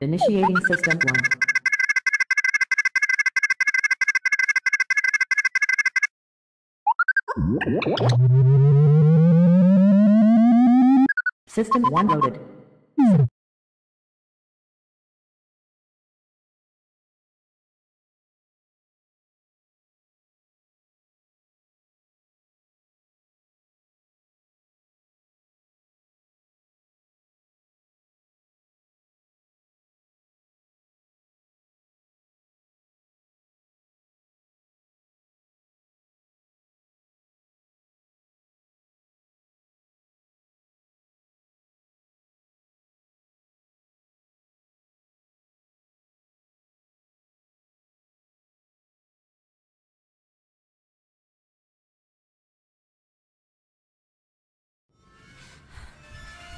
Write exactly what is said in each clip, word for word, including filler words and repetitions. Initiating system one. System one loaded.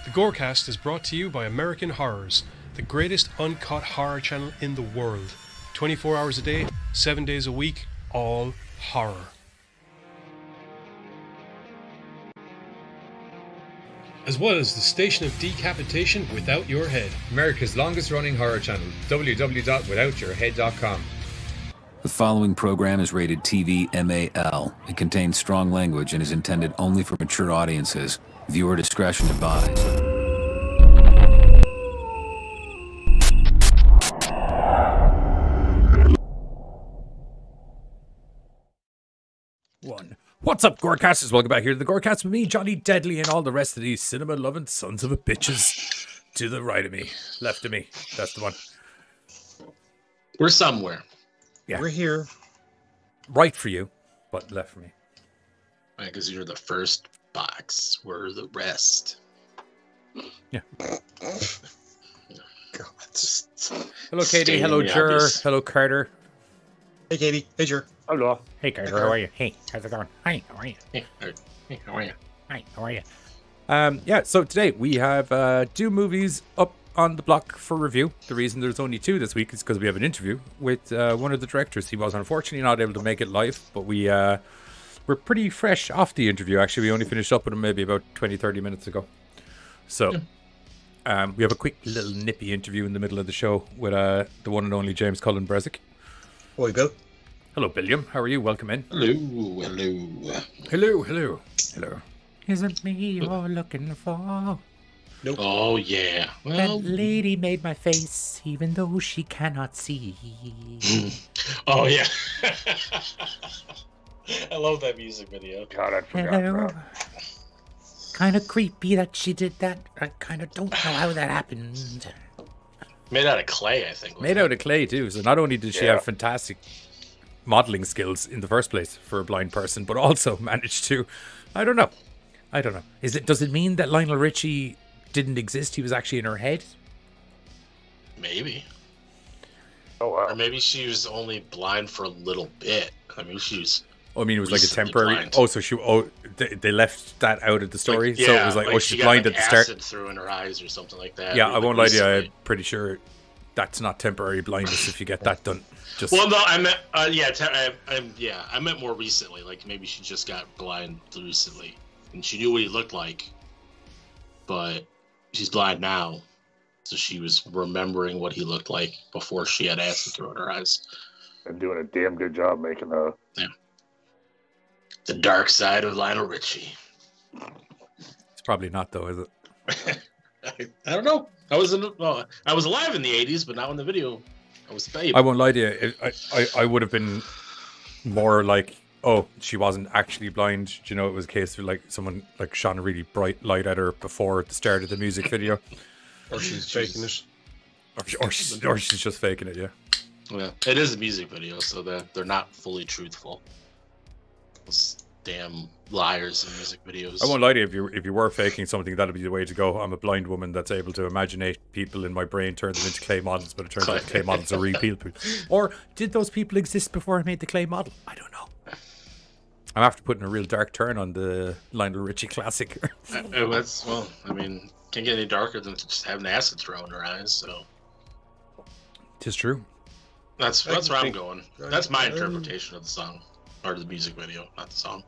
The Gorecast is brought to you by American Horrors, the greatest uncut horror channel in the world. twenty-four hours a day, seven days a week, all horror. As well as the station of decapitation, Without Your Head. America's longest running horror channel, w w w dot without your head dot com. The following program is rated T V M A L. It contains strong language and is intended only for mature audiences. Viewer discretion advised. One. What's up, Gorecasters? Welcome back here to the Gorecast with me, Johnny Deadly, and all the rest of these cinema-loving sons of a bitches to the right of me. Left of me. That's the one. We're somewhere. Yeah. We're here. Right for you, but left for me. Right, because you're the first box. We're the rest. Yeah. God. Just hello, Katie. Hello, Jer. Obvious. Hello, Carter. Hey, Katie. Hey, Jer. Hello. Hey, Carter. Hey, how are you? Hey, how's it going? Hi, how are you? Hey, hey, how are you? Hi, how are you? Um, yeah, so today we have uh, two movies up on the block for review. The reason there's only two this week is because we have an interview with uh, one of the directors. He was unfortunately not able to make it live, but we uh, we're pretty fresh off the interview. Actually, we only finished up with him maybe about twenty, thirty minutes ago. So um, we have a quick little nippy interview in the middle of the show with uh, the one and only James Cullen Bressack. Hello, Bill. Hello, Billiam. How are you? Welcome in. Hello, hello. Hello, hello. Hello. Is it me you're looking for? Nope. Oh, yeah. Well, that lady made my face, even though she cannot see. Oh, yeah. I love that music video. God, I forgot. Kind of creepy that she did that. I kind of don't know how that happened. Made out of clay, I think. Made it? out of clay, too. So not only did she yeah. have fantastic modeling skills in the first place for a blind person, but also managed to, I don't know. I don't know. Is it? Does it mean that Lionel Richie didn't exist? He was actually in her head? Maybe. Oh, wow. Or maybe she was only blind for a little bit. I mean, she was... Oh, I mean, it was like a temporary... Blind. Oh, so she... Oh, they, they left that out of the story? Like, yeah, so it was like, like oh, she's she blind like at the start. Acid through in her eyes or something like that. Yeah, I won't lie to you. I'm pretty sure that's not temporary blindness if you get that done. Just... Well, no, I meant... Uh, yeah, I, I, yeah, I meant more recently. Like, maybe she just got blind recently. And she knew what he looked like. But... She's blind now, so she was remembering what he looked like before she had acid thrown in her eyes. And doing a damn good job making a... Yeah. The dark side of Lionel Richie. It's probably not, though, is it? I, I don't know. I was in, well, I was alive in the eighties, but not in the video. I was a babe. I won't lie to you. I, I, I would have been more like... Oh, she wasn't actually blind. You know, it was a case of like someone like shone a really bright light at her before at the start of the music video. Or she's faking it. Or, she, or, she's, or she's just faking it, yeah. Yeah, it is a music video, so they're, they're not fully truthful. Those damn liars in music videos. I won't lie to you, if you, if you were faking something, that would be the way to go. I'm a blind woman that's able to imaginate people in my brain, turn them into clay models, but it turns out the clay models are real people. Or did those people exist before I made the clay model? I don't know. I'm after putting a real dark turn on the Lionel Richie classic. uh, that's, well, I mean, can't get any darker than just having acid thrown in her eyes, so. Tis true. That's that's where I'm going. That's my interpretation of the song, or the music video, not the song.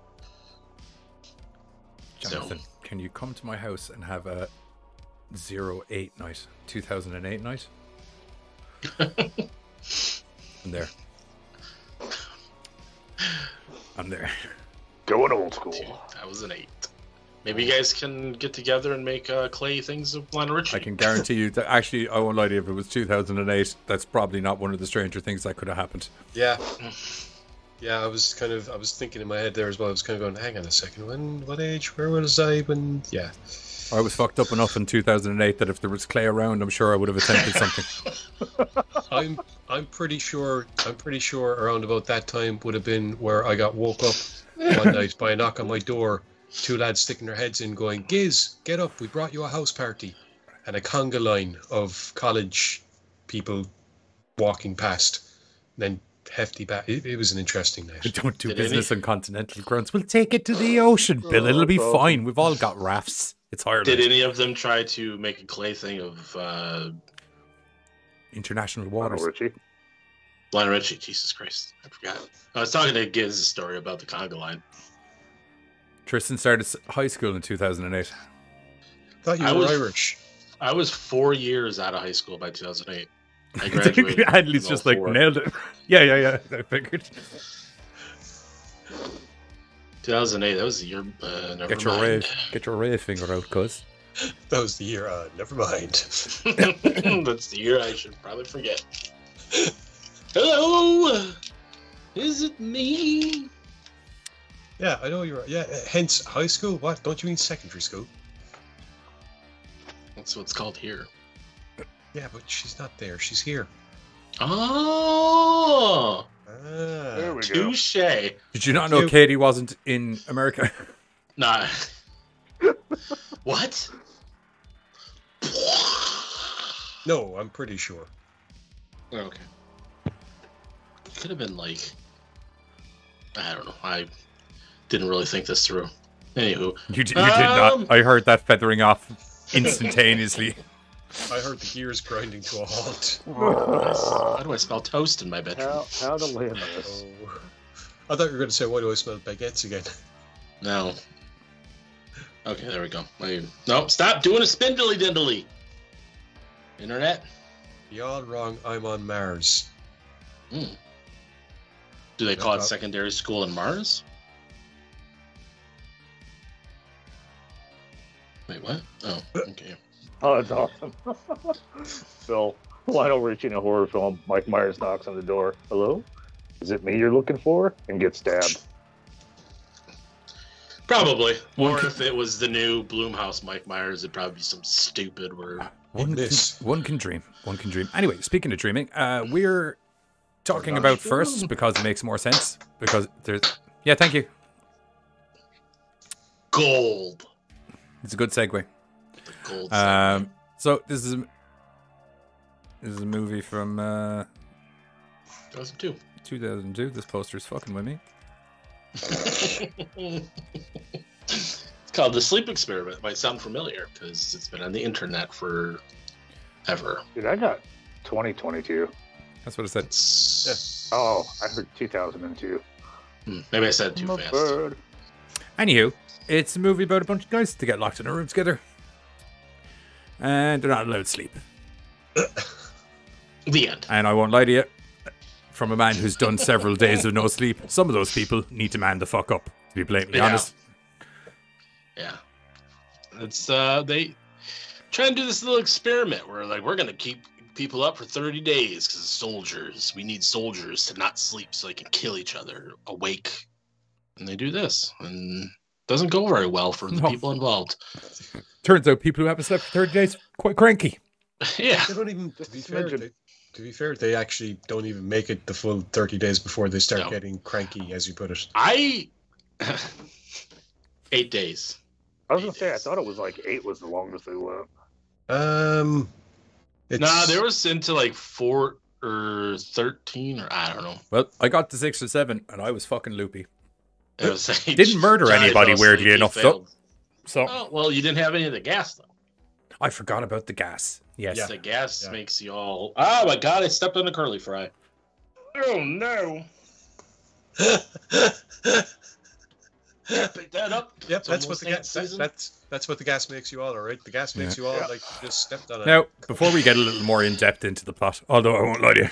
Jonathan, so. Can you come to my house and have a zero eight night, two thousand eight night? I'm there. I'm there. Going old school. Dude, that was an eight. Maybe you guys can get together and make uh, clay things of Lionel Richie. I can guarantee you that. Actually, I won't lie to you. If it was two thousand eight, that's probably not one of the stranger things that could have happened. Yeah. Yeah, I was kind of, I was thinking in my head there as well. I was kind of going, hang on a second. When, what age, where was I when, yeah. I was fucked up enough in two thousand eight that if there was clay around, I'm sure I would have attempted something. I'm, I'm pretty sure, I'm pretty sure around about that time would have been where I got woke up one night by a knock on my door. Two lads sticking their heads in going, Giz, get up, we brought you a house party. And a conga line of college people walking past. And then hefty back. It, it was an interesting night. We don't do Did business any? on continental grounds. We'll take it to the ocean, Bill. Oh, It'll be bro. fine. We've all got rafts. It's Ireland. Did any of them try to make a clay thing of... Uh... international waters? Lionel Richie. Lionel Richie, Jesus Christ. I forgot. I was talking to Giz's story about the conga line. Tristan started high school in two thousand eight. I thought you were I was, Irish. I was four years out of high school by two thousand eight. I graduated. Adley's just like, nailed it. Yeah, yeah, yeah. I figured. two thousand eight, that was the year. Uh, never Get your mind. Rave. Get your rave finger out, cuz. That was the year. Uh, never mind. That's the year I should probably forget. Hello! Is it me? Yeah, I know you're. Yeah, hence high school. What? Don't you mean secondary school? That's what it's called here. Yeah, but she's not there. She's here. Oh, ah, there we go. Touché. Did you not know Katie wasn't in America? Nah. What? No, I'm pretty sure. Oh, okay. It could have been like. I don't know. I. Didn't really think this through. Anywho, you, d you um, did not. I heard that feathering off instantaneously. I heard the gears grinding to a halt. Why do I smell toast in my bedroom? How, how to live? Oh. I thought you were going to say, "Why do I smell baguettes again?" No. Okay, there we go. No, stop doing a spindly dindly. Internet. You're all wrong. I'm on Mars. Mm. Do they no, call it not. secondary school in Mars? Wait, what? Oh, okay. Oh, that's awesome. So, Lionel Richie in a horror film, Mike Myers knocks on the door. Hello? Is it me you're looking for? And gets stabbed. Probably. Or if it was the new Bloomhouse Mike Myers, it'd probably be some stupid word. One can, one can dream. One can dream. Anyway, speaking of dreaming, uh, we're talking we're about sure. first because it makes more sense. Because there's... Yeah, thank you. Gold. It's a good segue. Gold segue. Um, so this is a, this is a movie from uh, two thousand two. two thousand two. This poster's fucking with me. It's called The Sleep Experiment. It might sound familiar because it's been on the internet for ever. Dude, I got twenty twenty-two. That's what it said. It's... Yeah. Oh, I heard two thousand two. Hmm, maybe I said it too fast. Bird. Anywho. It's a movie about a bunch of guys to get locked in a room together. And they're not allowed to sleep. The end. And I won't lie to you, from a man who's done several days of no sleep, some of those people need to man the fuck up, to be blatantly yeah. honest. Yeah. It's, uh, they try and do this little experiment where, like, we're going to keep people up for thirty days because soldiers. We need soldiers to not sleep so they can kill each other awake. And they do this. And... doesn't go very well for the no. people involved. Turns out people who haven't slept for thirty days quite cranky. Yeah. They don't even, to be fair, they, to be fair, they actually don't even make it the full thirty days before they start no. getting cranky, as you put it. I... eight days. I was going to say, I thought it was like eight was the longest they went. Um, it's... Nah, there was into like four or thirteen or I don't know. Well, I got to six or seven and I was fucking loopy. It was like, didn't murder Johnny anybody weirdly enough, though. So, oh, well, you didn't have any of the gas, though. I forgot about the gas. Yes, yeah. The gas yeah. makes you all. Oh my god, I stepped on a curly fry. Oh no! Yeah, pick that up. Yep, that's what the gas. That, that's that's what the gas makes you all, right? The gas makes yeah. you all yeah. like you just stepped on it. Now, before we get a little more in depth into the plot, although I won't lie to you,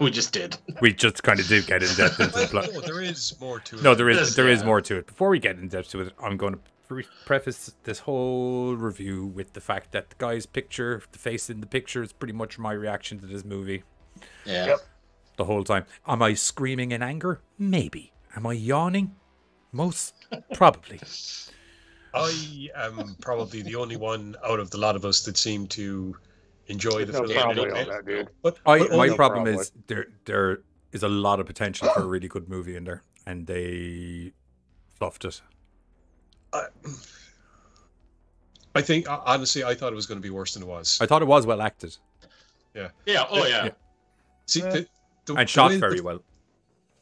we just did. We just kind of do get in depth into the plot. No, there is more to it. No, there is there yeah. is more to it. Before we get in depth to it, I'm going to pre preface this whole review with the fact that the guy's picture, the face in the picture, is pretty much my reaction to this movie. Yeah. Yep. The whole time. Am I screaming in anger? Maybe. Am I yawning? Most probably. I am probably the only one out of the lot of us that seem to enjoy the no film. That, dude. But, I, but my no problem, problem is there there is a lot of potential for a really good movie in there, and they fluffed it. I, I think honestly, I thought it was going to be worse than it was. I thought it was well acted. Yeah. Yeah. Oh yeah. yeah. See, the, the, and shot the very the, well.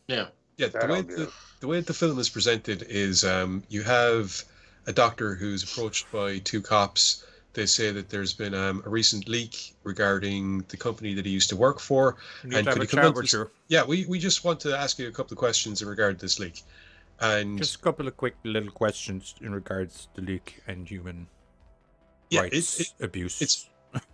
Yeah. Yeah. The way the, the way the film is presented is um, you have a doctor who's approached by two cops. They say that there's been um, a recent leak regarding the company that he used to work for. And could you come in to, yeah, we, we just want to ask you a couple of questions in regard to this leak. And just a couple of quick little questions in regards to the leak and human yeah, rights it, it, abuse. It's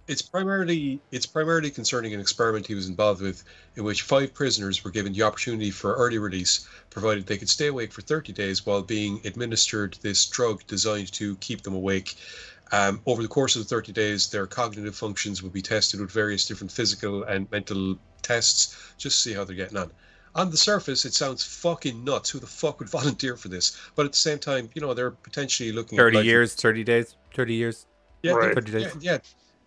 it's primarily it's primarily concerning an experiment he was involved with, in which five prisoners were given the opportunity for early release, provided they could stay awake for thirty days while being administered this drug designed to keep them awake. Um, over the course of the thirty days, their cognitive functions will be tested with various different physical and mental tests, just to see how they're getting on. On the surface, it sounds fucking nuts. Who the fuck would volunteer for this? But at the same time, you know, they're potentially looking thirty at thirty years, thirty days, thirty years. Yeah, right. thirty days. Yeah, yeah,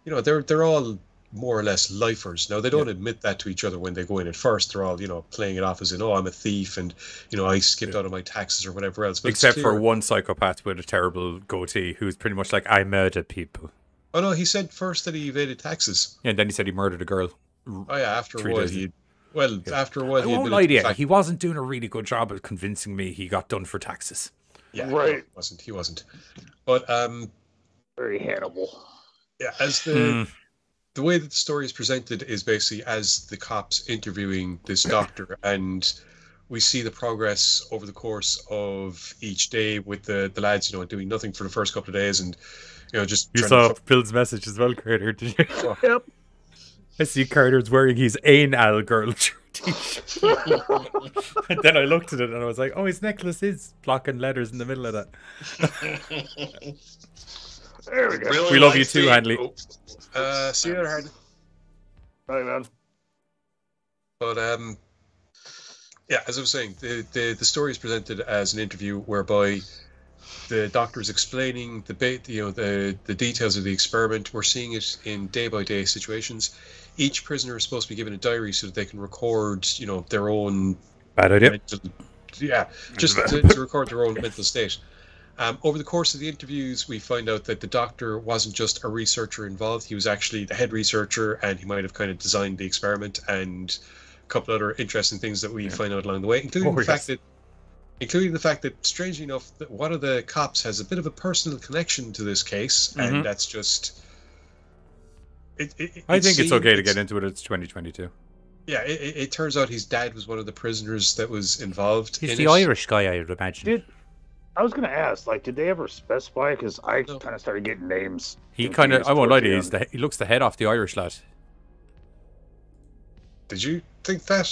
you know, they're they're all more or less lifers. Now, they don't yeah. admit that to each other when they go in at first. They're all, you know, playing it off as in, oh, I'm a thief and, you know, I skipped yeah. out of my taxes or whatever else. But except for one psychopath with a terrible goatee who's pretty much like, I murder people. Oh, no, he said first that he evaded taxes. Yeah, and then he said he murdered a girl. Oh, yeah, after a while he... Well, yeah. after a while... I won't lie to you, he wasn't doing a really good job of convincing me he got done for taxes. Yeah, right. No, he wasn't, he wasn't. But, um... very Hannibal. Yeah, as the... Mm. The way that the story is presented is basically as the cops interviewing this doctor, and we see the progress over the course of each day with the, the lads, you know, doing nothing for the first couple of days and, you know, just... You saw Phil's message as well, Carter, did you? Oh. Yep. I see Carter's wearing his anal girl t-shirt. And then I looked at it and I was like, oh, his necklace is blocking letters in the middle of that. There we go. Really we love you too, Hanley. Oh. Uh, see you later, Hanley. Bye, man. But, um, yeah, as I was saying, the, the, the story is presented as an interview whereby the doctor is explaining the, ba you know, the, the details of the experiment. We're seeing it in day-by-day -day situations. Each prisoner is supposed to be given a diary so that they can record, you know, their own... Bad idea. Mental, yeah, just to, to record their own mental state. Um, over the course of the interviews, we find out that the doctor wasn't just a researcher involved. He was actually the head researcher, and he might have kind of designed the experiment and a couple other interesting things that we yeah. find out along the way, including oh, the yes. fact that, including the fact that, strangely enough, that one of the cops has a bit of a personal connection to this case, mm-hmm. and that's just... It, it, it I think it's okay to get into it. It's twenty twenty-two. Yeah, it, it, it turns out his dad was one of the prisoners that was involved. He's in the it. Irish guy, I would imagine. Did I was gonna ask, like, did they ever specify? Because I no. kind of started getting names. He kind of—I won't lie to you—he's the, he looks the head off the Irish lad. Did you think that?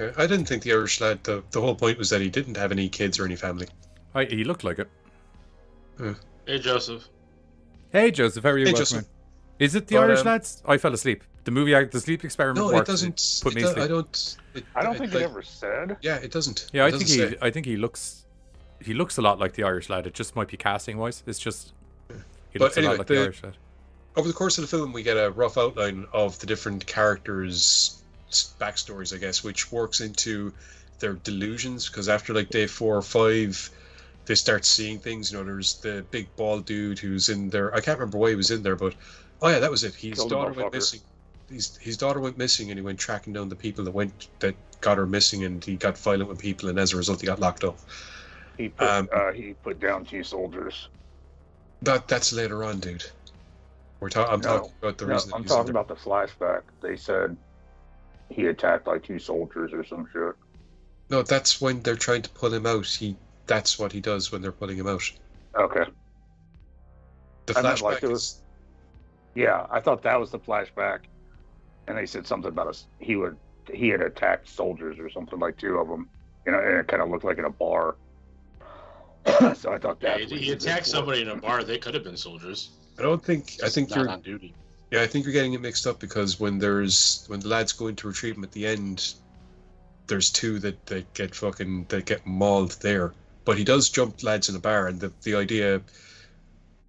Okay. I didn't think the Irish lad. The, the whole point was that he didn't have any kids or any family. I, he looked like it. Uh. Hey, Joseph. Hey, Joseph. How are you? Hey, Joseph. Is it the but, Irish um, lads? I fell asleep. The movie, I, the Sleep Experiment. No, it doesn't. Put it me does, asleep. I don't. It, I don't it, think it, like, it ever said. Yeah, it doesn't. Yeah, it I doesn't think he. Say. I think he looks. He looks a lot like the Irish lad. It just might be casting wise. It's just he looks but anyway, a lot like the, the Irish lad. Over the course of the film, we get a rough outline of the different characters' backstories, I guess, which works into their delusions. Because after like day four or five, they start seeing things. You know, there's the big bald dude who's in there. I can't remember why he was in there, but oh yeah, that was it. His Killed daughter went missing. His his daughter went missing, and he went tracking down the people that went that got her missing, and he got violent with people, and as a result, he got locked up. He put, um, uh, he put down two soldiers. That That's later on, dude. We're ta I'm no, talking about the no, reason... I'm talking about the flashback. They said he attacked, like, two soldiers or some shit. No, that's when they're trying to pull him out. He that's what he does when they're putting him out. Okay. The flashback like it was, yeah, I thought that was the flashback, and they said something about us. He would he had attacked soldiers or something, like two of them. You know, and it kind of looked like in a bar. So I thought that yeah, he, he attacked somebody in a bar. They could have been soldiers. I don't think. Just I think not you're on duty. Yeah, I think you're getting it mixed up because when there's when the lads go into retrieve him at the end, there's two that they get fucking that get mauled there. But he does jump lads in a bar, and the the idea.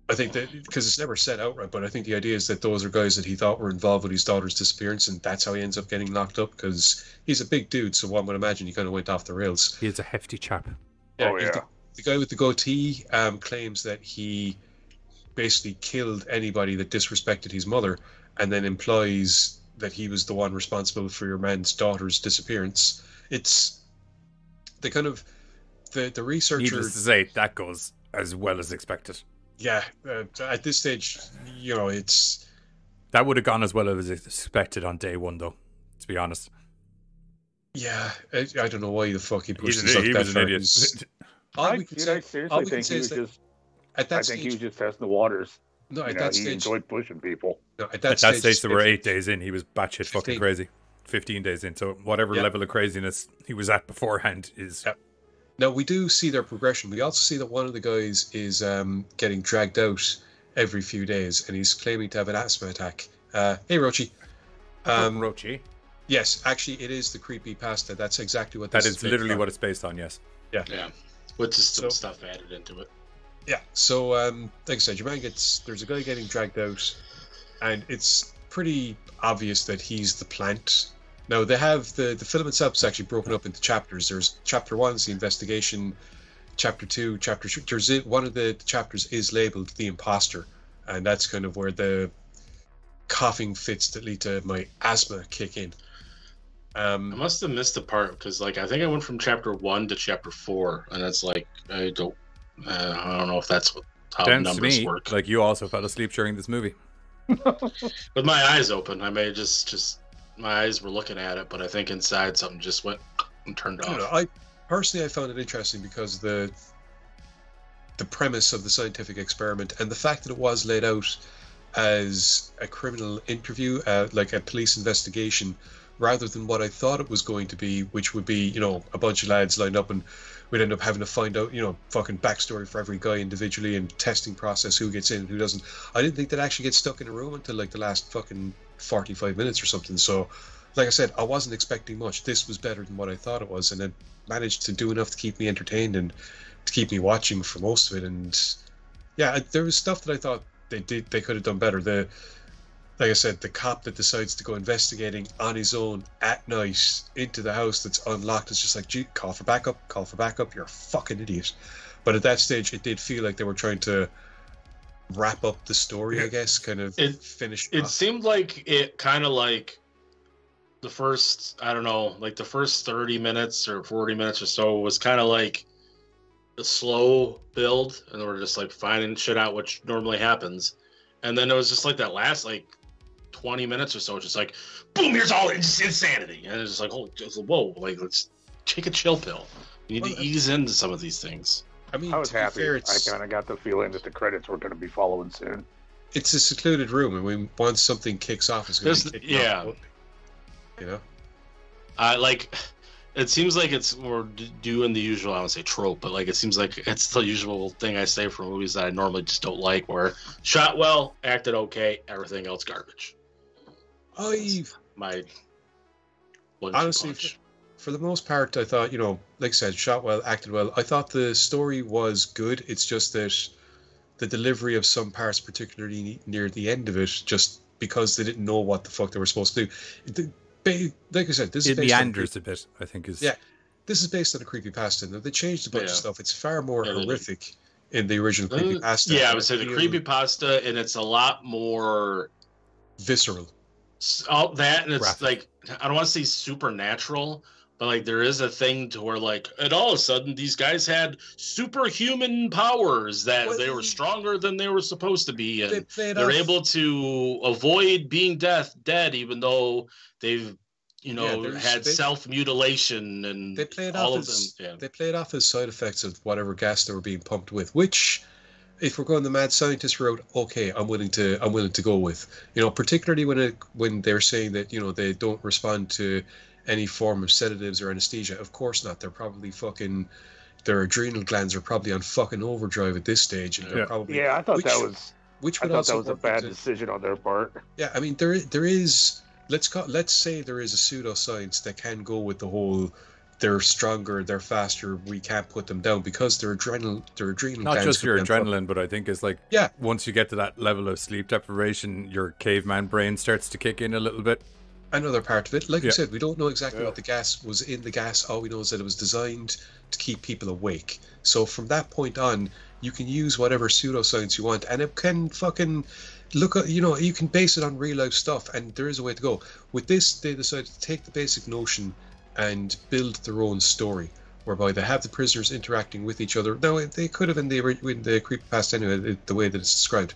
I think that, because it's never said outright, but I think the idea is that those are guys that he thought were involved with his daughter's disappearance, and that's how he ends up getting locked up, because he's a big dude, so one would imagine he kind of went off the rails. He's a hefty chap. Yeah, oh, yeah. The, the guy with the goatee um, claims that he basically killed anybody that disrespected his mother, and then implies that he was the one responsible for your man's daughter's disappearance. It's the kind of... The, the researcher... Needless to say, that goes as well as expected. Yeah, uh, at this stage, you know, it's... That would have gone as well as expected on day one, though, to be honest. Yeah, I, I don't know why the fuck he pushed himself that far. He was an idiot. I seriously think he was just... I think he was just testing the waters. No, at that stage... He enjoyed pushing people. At that stage, there were eight days in, he was batshit fucking crazy. Fifteen days in, so whatever level of craziness he was at beforehand is... Yep. Now, we do see their progression. We also see that one of the guys is um, getting dragged out every few days, and he's claiming to have an asthma attack. Uh, hey, Rochi. Um, Rochi? Yes, actually, it is the creepy pasta. That's exactly what this that is. That is literally on. What it's based on, yes. Yeah. Yeah. With just some so, stuff added into it. Yeah. So, um, like I said, your man gets... There's a guy getting dragged out, and it's pretty obvious that he's the plant. Now, they have the, the film itself is actually broken up into chapters. There's chapter one is the investigation, chapter two, chapter three. One of the chapters is labeled The Imposter, and that's kind of where the coughing fits that lead to my asthma kick in. Um, I must have missed the part because, like, I think I went from chapter one to chapter four, and it's like, I don't, uh, I don't know if that's what, how numbers me, work. Like, you also fell asleep during this movie. With my eyes open, I may just just. My eyes were looking at it, but I think inside something just went and turned off. I, know, I personally, I found it interesting because the the premise of the scientific experiment and the fact that it was laid out as a criminal interview, uh, like a police investigation, rather than what I thought it was going to be, which would be, you know, a bunch of lads lined up and we'd end up having to find out, you know, fucking backstory for every guy individually and testing process, who gets in and who doesn't. I didn't think that actually gets stuck in a room until like the last fucking forty-five minutes or something. So, like I said, I wasn't expecting much. This was better than what I thought it was, and it managed to do enough to keep me entertained and to keep me watching for most of it. And yeah, there was stuff that I thought they did they could have done better. The like I said, the cop that decides to go investigating on his own at night into the house that's unlocked is just like, gee, call for backup, call for backup, you're a fucking idiot. But at that stage, it did feel like they were trying to wrap up the story, I guess, kind of it, finish it off. Seemed like it kind of like the first, I don't know, like the first thirty minutes or forty minutes or so was kind of like a slow build, and we're just like finding shit out, which normally happens. And then it was just like that last, like, twenty minutes or so, just like, boom, here's all it's insanity. And it's just like, oh, just, whoa, like, let's take a chill pill. We need well, to ease into some of these things. I mean, I was happy. Fair, I kind of got the feeling that the credits were going to be following soon. It's a secluded room, and we, once something kicks off, it's going to be kicked yeah. off. You know? Uh, like, it seems like it's, we're doing the usual, I don't say trope, but like, it seems like it's the usual thing I say for movies that I normally just don't like, where shot well, acted okay, everything else garbage. I've my honestly for, for the most part I thought, you know, like I said, shot well, acted well. I thought the story was good. It's just that the delivery of some parts, particularly near the end of it, just because they didn't know what the fuck they were supposed to do. They, like I said, this it is meanders a bit, I think is yeah. This is based on a creepypasta. Now they changed a bunch yeah. of stuff. It's far more yeah, horrific they, in the original uh, creepypasta. Yeah, I would say the creepypasta, and it's a lot more visceral. All that, and it's like, I don't want to say supernatural, but like there is a thing to where like, and all of a sudden these guys had superhuman powers that well, they were stronger than they were supposed to be, and they they're off. able to avoid being death dead even though they've you know, yeah, had self-mutilation and they played all off of as, them. Yeah. They played off as side effects of whatever gas they were being pumped with, which, if we're going the mad scientist route, okay, I'm willing to I'm willing to go with. You know, particularly when it, when they're saying that, you know, they don't respond to any form of sedatives or anesthesia. Of course not. They're probably fucking... Their adrenal glands are probably on fucking overdrive at this stage. And they're yeah. probably... Yeah, I thought which, that was... Which would I thought that was a bad into, decision on their part. Yeah, I mean, there there is... Let's call, let's say there is a pseudoscience that can go with the whole they're stronger, they're faster, we can't put them down because their adrenal their adrenal not just your adrenaline up. But I think it's like yeah. once you get to that level of sleep deprivation, your caveman brain starts to kick in a little bit. Another part of it, like yeah. I said, we don't know exactly yeah. what the gas was in the gas. All we know is that it was designed to keep people awake. So from that point on, you can use whatever pseudoscience you want, and it can fucking... Look, you know, you can base it on real life stuff, and there is a way to go. With this, they decided to take the basic notion and build their own story, whereby they have the prisoners interacting with each other. Now, they could have in the, in the creepypasta anyway, the way that it's described,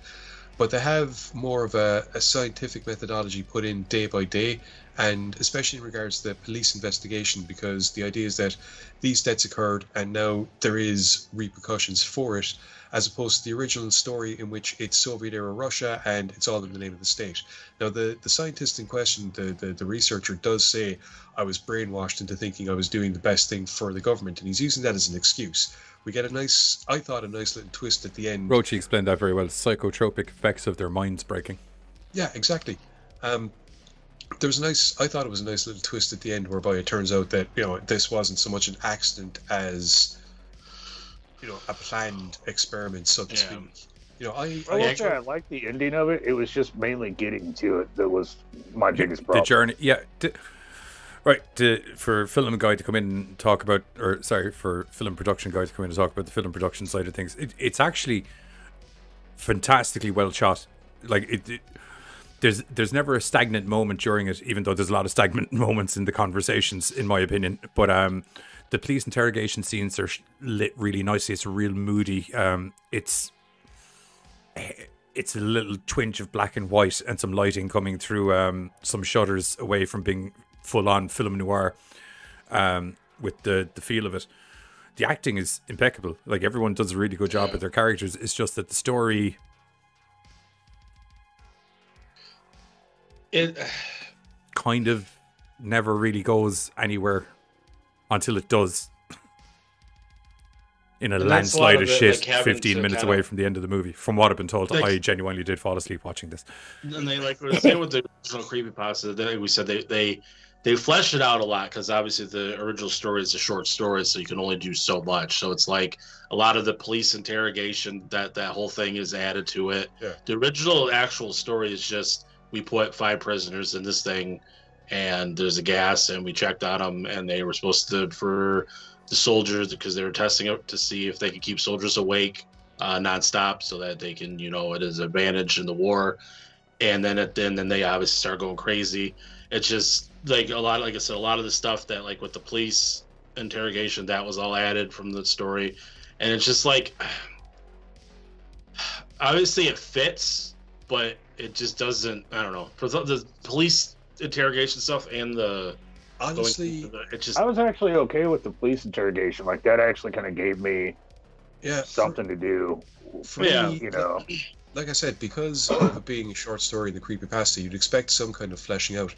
but they have more of a, a scientific methodology put in day by day, and especially in regards to the police investigation, because the idea is that these deaths occurred, and now there is repercussions for it, as opposed to the original story in which it's Soviet-era Russia and it's all in the name of the state. Now, the, the scientist in question, the, the, the researcher, does say, I was brainwashed into thinking I was doing the best thing for the government, and he's using that as an excuse. We get a nice, I thought, a nice little twist at the end. Roche explained that very well, psychotropic effects of their minds breaking. Yeah, exactly. Um, there was a nice, I thought it was a nice little twist at the end, whereby it turns out that, you know, this wasn't so much an accident as... you know, a planned experiment, so to yeah. speak. You know, I I, I, I like the ending of it. It was just mainly getting to it that was my biggest problem. The journey, yeah. To, right, to, for film guy to come in and talk about, or sorry, for film production guy to come in and talk about the film production side of things. It, it's actually fantastically well shot. Like it, it, there's there's never a stagnant moment during it, even though there's a lot of stagnant moments in the conversations, in my opinion. But um. The police interrogation scenes are lit really nicely. It's real moody. Um, it's it's a little twinge of black and white and some lighting coming through um, some shutters away from being full-on film noir um, with the, the feel of it. The acting is impeccable. Like, everyone does a really good job yeah. with their characters. It's just that the story... It kind of never really goes anywhere. Until it does, in a and landslide a of, of shit, like fifteen minutes away of, from the end of the movie. From what I've been told, like, I genuinely did fall asleep watching this. And they like were saying with the original creepypasta, they, we said they they they flesh it out a lot, because obviously the original story is a short story, so you can only do so much. So it's like a lot of the police interrogation, that that whole thing is added to it. Yeah. The original actual story is just, we put five prisoners in this thing, and there's a gas, and we checked on them, and they were supposed to, for the soldiers, because they were testing it to see if they could keep soldiers awake uh, nonstop, so that they can, you know, it is an advantage in the war. And then at then then they obviously start going crazy. It's just like a lot, like I said, a lot of the stuff that, like with the police interrogation, that was all added from the story, and it's just like, obviously it fits, but it just doesn't. I don't know. For the police interrogation stuff and the honestly the, it just, I was actually okay with the police interrogation. Like, that actually kind of gave me yeah something for, to do for yeah me, you know, like I said, because of it being a short story in the creepypasta, you'd expect some kind of fleshing out.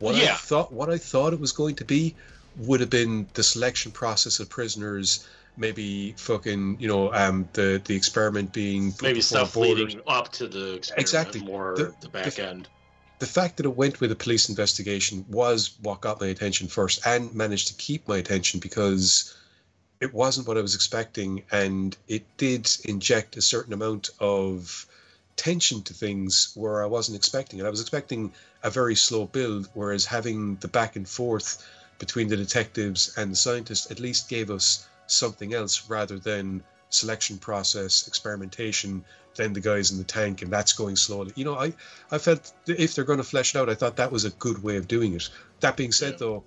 What yeah. I thought what I thought it was going to be would have been the selection process of prisoners, maybe fucking, you know, um the the experiment being maybe stuff leading up to the experiment, exactly more the, the back the, end. The fact that it went with a police investigation was what got my attention first, and managed to keep my attention, because it wasn't what I was expecting, and it did inject a certain amount of tension to things where I wasn't expecting it. I was expecting a very slow build, whereas having the back and forth between the detectives and the scientist at least gave us something else, rather than selection process, experimentation, then the guy's in the tank and that's going slowly. You know, I, I felt if they're going to flesh it out, I thought that was a good way of doing it. That being said, yeah. though,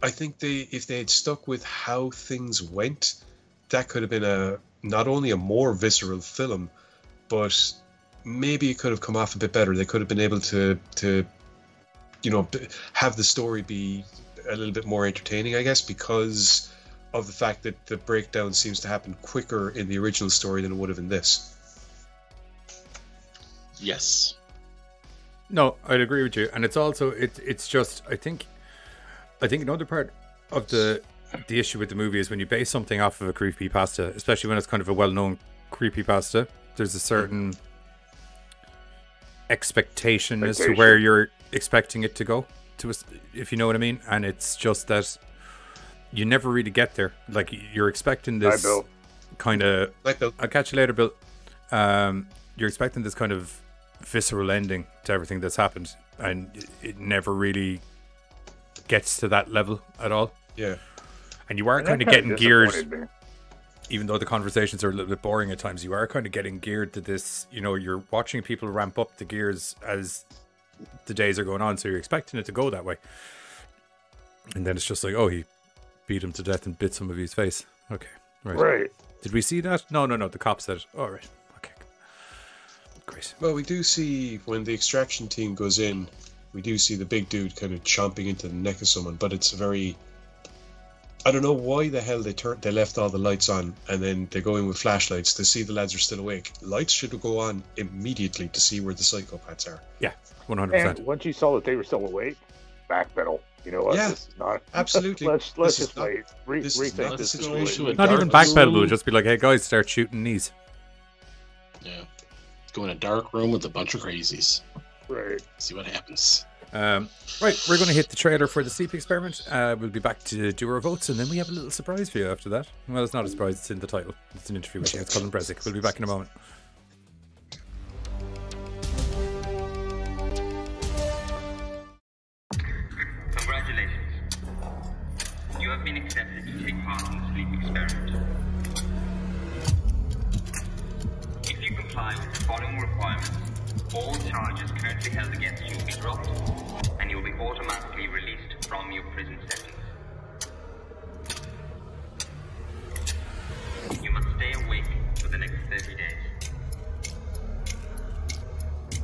I think they if they had stuck with how things went, that could have been a not only a more visceral film, but maybe it could have come off a bit better. They could have been able to to you know, have the story be a little bit more entertaining, I guess, because of the fact that the breakdown seems to happen quicker in the original story than it would have in this. Yes. No, I'd agree with you. And it's also, it, it's just, I think, I think another part of the the issue with the movie is when you base something off of a creepypasta, especially when it's kind of a well-known creepypasta, there's a certain expectation as to where you're expecting it to go, to, if you know what I mean. And it's just that you never really get there. Like, you're expecting this kind of, I'll catch you later, Bill. Um, you're expecting this kind of visceral ending to everything that's happened, and it never really gets to that level at all. Yeah. And you are and kind of getting geared, me. even though the conversations are a little bit boring at times, you are kind of getting geared to this, you know, you're watching people ramp up the gears as the days are going on, so you're expecting it to go that way. And then it's just like, oh, he beat him to death and bit some of his face. Okay, right. Right. Did we see that? No, no, no, the cop said it. All right, okay. Great. Well, we do see when the extraction team goes in, we do see the big dude kind of chomping into the neck of someone, but it's a very... I don't know why the hell they turned, they left all the lights on, and then they go in with flashlights to see the lads are still awake. Lights should go on immediately to see where the psychopaths are. Yeah, one hundred percent. And once you saw that they were still awake, backpedal. You know what? Yeah, this is not, absolutely. Let's, let's this just not, wait. Re this rethink not this situation. Not dark. Even backpedal, we'll just be like, hey guys, start shooting these. Yeah. Go in a dark room with a bunch of crazies. Right. See what happens. Um, right, we're going to hit the trailer for The Sleep Experiment. Uh, we'll be back to do our votes, and then we have a little surprise for you after that. Well, it's not a surprise, it's in the title. It's an interview with James Cullen Bressack. We'll be back in a moment. Congratulations. You have been accepted to take part in The Sleep Experiment. If you comply with the following requirements, all charges currently held against you will be dropped, and you'll be automatically released from your prison settings. You must stay awake for the next thirty days.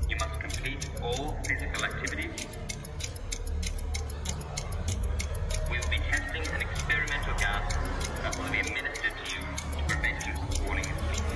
You must complete all physical activities. We'll be testing an experimental gas that will be administered to you to prevent you from falling asleep.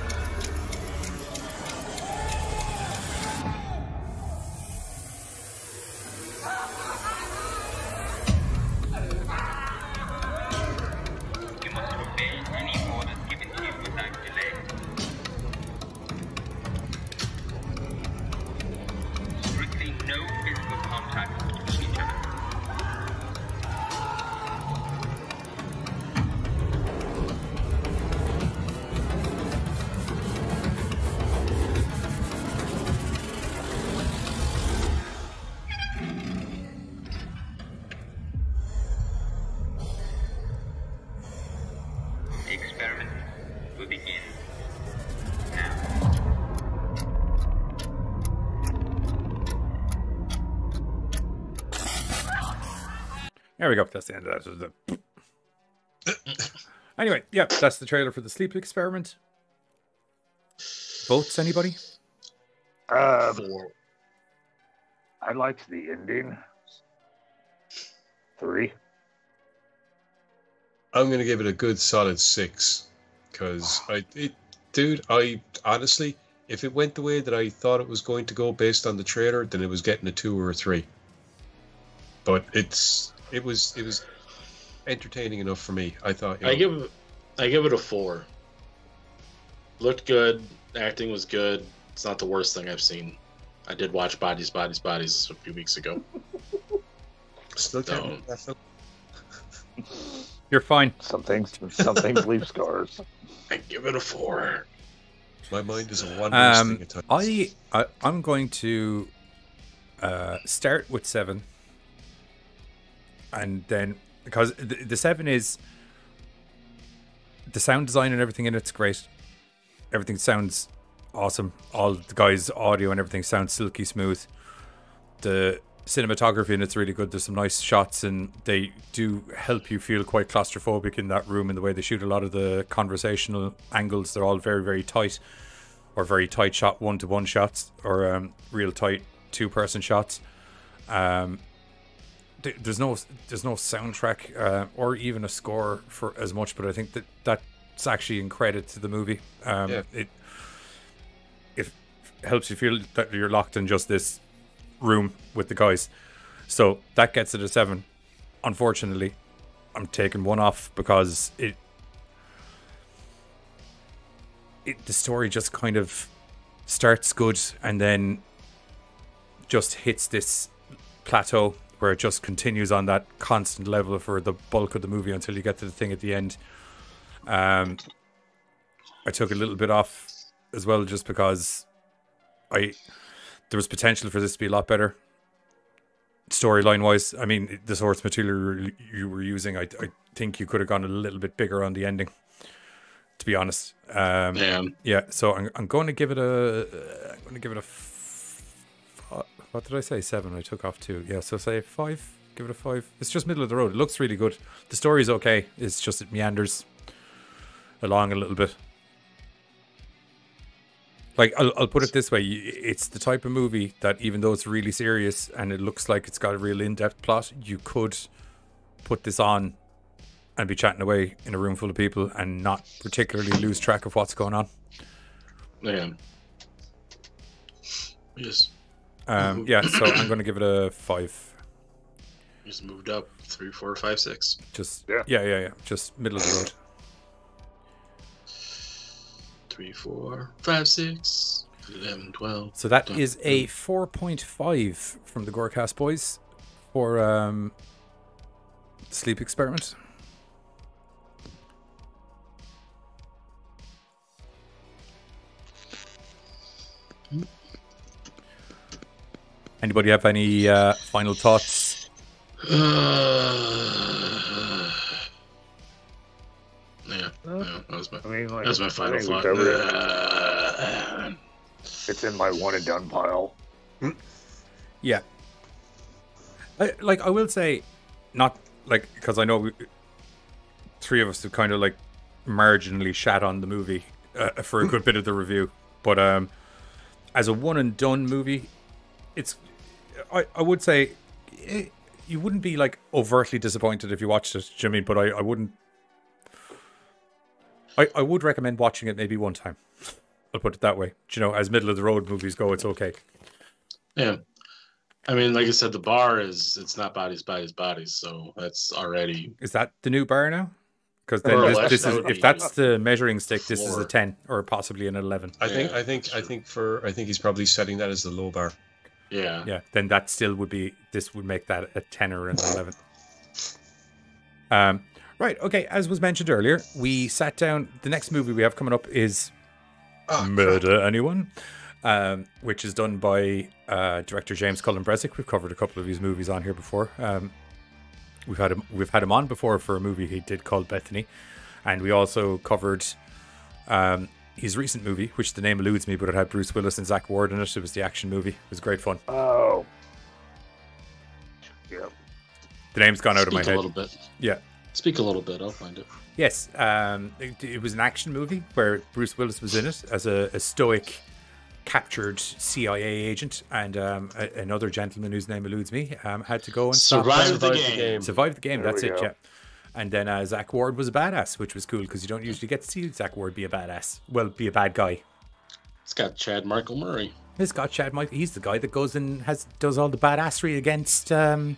There we go. That's the end of that. Anyway, yeah, that's the trailer for The Sleep Experiment. Votes, anybody? Um, I liked the ending. Three. I'm gonna give it a good solid six, because I, it, dude, I honestly, if it went the way that I thought it was going to go based on the trailer, then it was getting a two or a three. But it's. It was it was entertaining enough for me. I thought. You know, I give I give it a four. Looked good. Acting was good. It's not the worst thing I've seen. I did watch Bodies, Bodies, Bodies a few weeks ago. Still so. Still... You're fine. Some things, some things leave scars. I give it a four. My mind is a wondrous um, thing at times. I, I I'm going to uh, start with seven. And then, because the, the seven is the sound design and everything in it's great. Everything sounds awesome. All the guys' audio and everything sounds silky smooth. The cinematography in it's really good. There's some nice shots, and they do help you feel quite claustrophobic in that room. And the way they shoot a lot of the conversational angles, they're all very, very tight, or very tight shot one to one shots, or um, real tight two person shots. Um, there's no there's no soundtrack uh, or even a score for as much, but I think that that's actually in credit to the movie. Um, yeah. It it helps you feel that you're locked in just this room with the guys, so that gets it a seven. Unfortunately, I'm taking one off because it it the story just kind of starts good and then just hits this plateau where it just continues on that constant level for the bulk of the movie until you get to the thing at the end. Um, I took a little bit off as well just because I there was potential for this to be a lot better storyline wise. I mean, the source material you were using, I, I think you could have gone a little bit bigger on the ending, to be honest. Um, yeah. Yeah. So I'm, I'm going to give it a. I'm going to give it a. What did I say? Seven. I took off two. Yeah, so say five. Give it a five. It's just middle of the road. It looks really good. The story's okay. It's just it meanders along a little bit. Like, I'll, I'll put it this way. It's the type of movie that even though it's really serious and it looks like it's got a real in-depth plot, you could put this on and be chatting away in a room full of people and not particularly lose track of what's going on. Yeah. Yes. Um, yeah, so I'm going to give it a five. Just moved up three, four, five, six. Just yeah, yeah, yeah, yeah. Just middle of the road. Three, four, five, six, eleven, twelve. So that done. Is a four point five from the Gorecast boys for um, Sleep Experiment. Hmm. Anybody have any uh, final thoughts? Uh, yeah, yeah, that was my, I mean, like, that was my final thought. Uh, it's in my one and done pile. Yeah. I, like, I will say, not like, because I know we, three of us have kind of like marginally shat on the movie uh, for a good bit of the review, but um, as a one and done movie, it's, I, I would say it, you wouldn't be like overtly disappointed if you watched it, Jimmy, but I, I wouldn't. I, I would recommend watching it maybe one time. I'll put it that way. Do you know, as middle of the road movies go, it's okay. Yeah. I mean, like I said, the bar is, it's not bodies, bodies, bodies. So that's already. Is that the new bar now? Because then this, less, this that is, if that's the measuring stick, this four. Is a ten or possibly an eleven. I think, yeah. I think, I think for, I think he's probably setting that as the low bar. Yeah. Yeah. Then that still would be. This would make that a ten or an eleven. Um. Right. Okay. As was mentioned earlier, we sat down. The next movie we have coming up is oh, Murder, God. Anyone? Um, which is done by uh, director James Cullen Bressack. We've covered a couple of his movies on here before. Um, we've had him. We've had him on before for a movie he did called Bethany, and we also covered. Um, His recent movie, which the name eludes me, but it had Bruce Willis and Zach Ward in it. It was the action movie. It was great fun. Oh, yeah. The name's gone out Speak of my a head. A little bit. Yeah. Speak a little bit. I'll find it. Yes. Um, it, it was an action movie where Bruce Willis was in it as a, a stoic, captured C I A agent, and um, a, another gentleman whose name eludes me um, had to go and survive the game. the game. Survive the game. There That's it. Go. Yeah. And then uh, Zach Ward was a badass, which was cool because you don't usually get to see Zach Ward be a badass. Well, be a bad guy. It's got Chad Michael Murray. It's got Chad Michael. He's the guy that goes and has does all the badassery against um,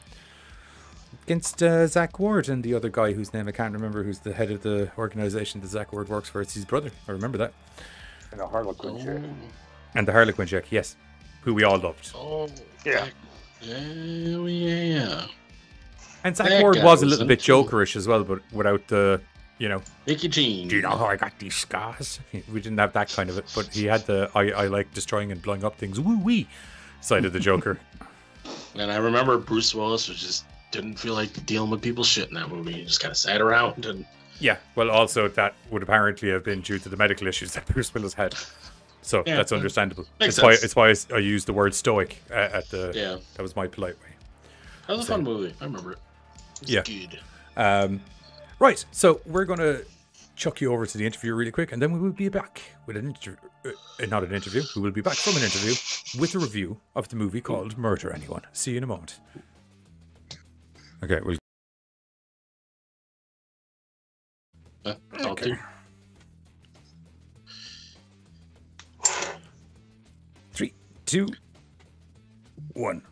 against uh, Zach Ward and the other guy whose name I can't remember, who's the head of the organization that Zach Ward works for. It's his brother. I remember that. And the Harlequin chick. Oh. And the Harlequin chick, yes, who we all loved. Oh yeah, yeah, yeah. And Zach that Ward was a little bit jokerish as well, but without the, you know, Mickey Jean. Do you know how I got these scars? We didn't have that kind of it, but he had the I, I like destroying and blowing up things, woo wee, side of the Joker. And I remember Bruce Willis was just didn't feel like dealing with people's shit in that movie. He just kind of sat around and. Yeah, well, also that would apparently have been due to the medical issues that Bruce Willis had, so yeah, that's understandable. Makes it's sense. Why it's why I used the word stoic at the. Yeah. That was my polite way. That was so, a fun movie. I remember it. Yeah. Good. Um, right. So we're going to chuck you over to the interview really quick, and then we will be back with an interview. Uh, not an interview. We will be back from an interview with a review of the movie called Murder, Anyone? See you in a moment. Okay, we'll... Uh, okay. Two. Three, two, one.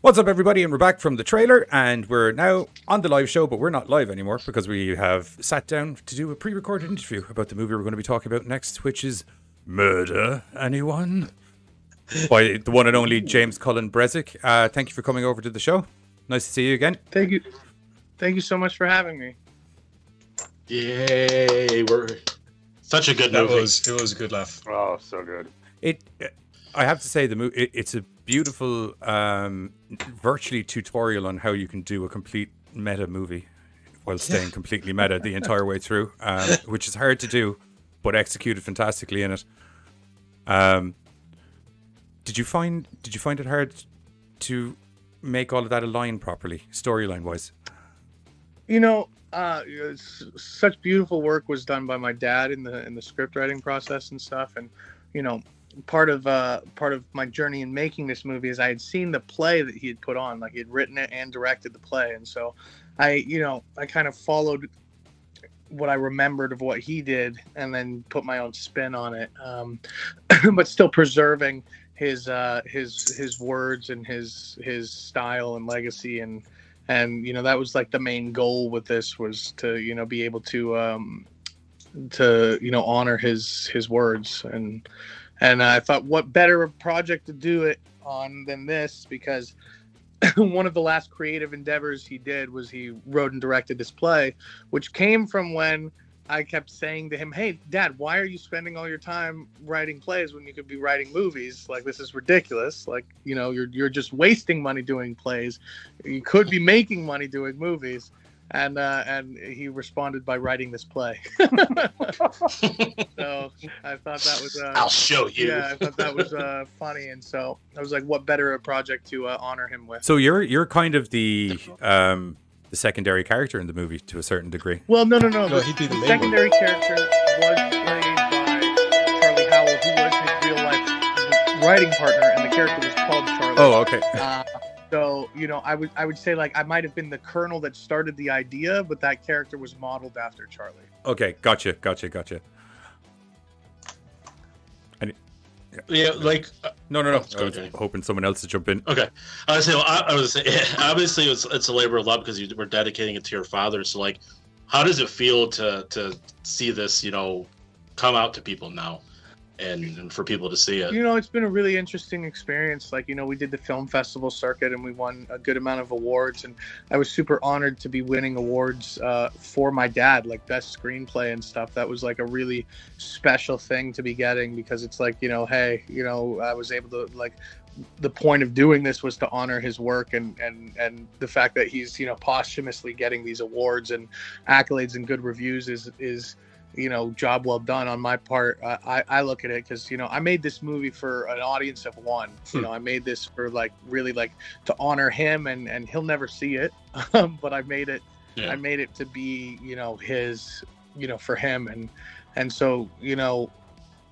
What's up, everybody? And we're back from the trailer, and we're now on the live show, but we're not live anymore because we have sat down to do a pre-recorded interview about the movie we're going to be talking about next, which is Murder, Anyone? By the one and only James Cullen Bressack. Uh, thank you for coming over to the show. Nice to see you again. Thank you. Thank you so much for having me. Yay! We're such a good that movie. Was, it was a good laugh. Oh, so good. It. I have to say, the movie. It, it's a beautiful, um, virtually tutorial on how you can do a complete meta movie while staying completely meta the entire way through, um, which is hard to do, but executed fantastically in it. Um, did you find? Did you find it hard to make all of that align properly, storyline wise? You know. Uh, such beautiful work was done by my dad in the in the script writing process and stuff. And you know, part of uh, part of my journey in making this movie is I had seen the play that he had put on, like he had written it and directed the play. And so I, you know, I kind of followed what I remembered of what he did and then put my own spin on it, um, but still preserving his uh, his his words and his his style and legacy. And And, you know, that was like the main goal with this, was to, you know, be able to, um, to, you know, honor his, his words. And, and I thought, what better project to do it on than this? Because one of the last creative endeavors he did was he wrote and directed this play, which came from when I kept saying to him, "Hey, Dad, why are you spending all your time writing plays when you could be writing movies? Like, this is ridiculous. Like, you know, you're you're just wasting money doing plays. You could be making money doing movies." And uh, and he responded by writing this play. So I thought that was. Uh, I'll show you. Yeah, I thought that was uh, funny, and so I was like, "What better a project to uh, honor him with?" So you're you're kind of the. Um... the secondary character in the movie to a certain degree. Well, no, no, no. no he'd be the, the main secondary one. Character was played by Charlie Howell, who was his real life writing partner, and the character was called Charlie. Oh, okay. Uh, so, you know, I would I would say, like, I might have been the colonel that started the idea, but that character was modeled after Charlie. Okay, gotcha, gotcha, gotcha. And, yeah. yeah, like... Uh, No, no, no. Oh, I was okay. hoping someone else to jump in. Okay. I was saying, I, I was saying yeah, obviously it's, it's a labor of love because you were dedicating it to your father. So, like, how does it feel to to see this, you know, come out to people now and, and for people to see it? You know, it's been a really interesting experience. Like, you know, we did the film festival circuit and we won a good amount of awards. And I was super honored to be winning awards uh, for my dad, like best screenplay and stuff. That was like a really special thing to be getting, because it's like, you know, hey, you know, I was able to, like, the point of doing this was to honor his work and, and, and the fact that he's, you know, posthumously getting these awards and accolades and good reviews is, is, you know, job well done on my part. Uh, I, I look at it because, you know, I made this movie for an audience of one. You know, I made this for, like, really, like, to honor him, and, and he'll never see it. Um, but I made it, yeah. I made it to be, you know, his, you know, for him. And, and so, you know,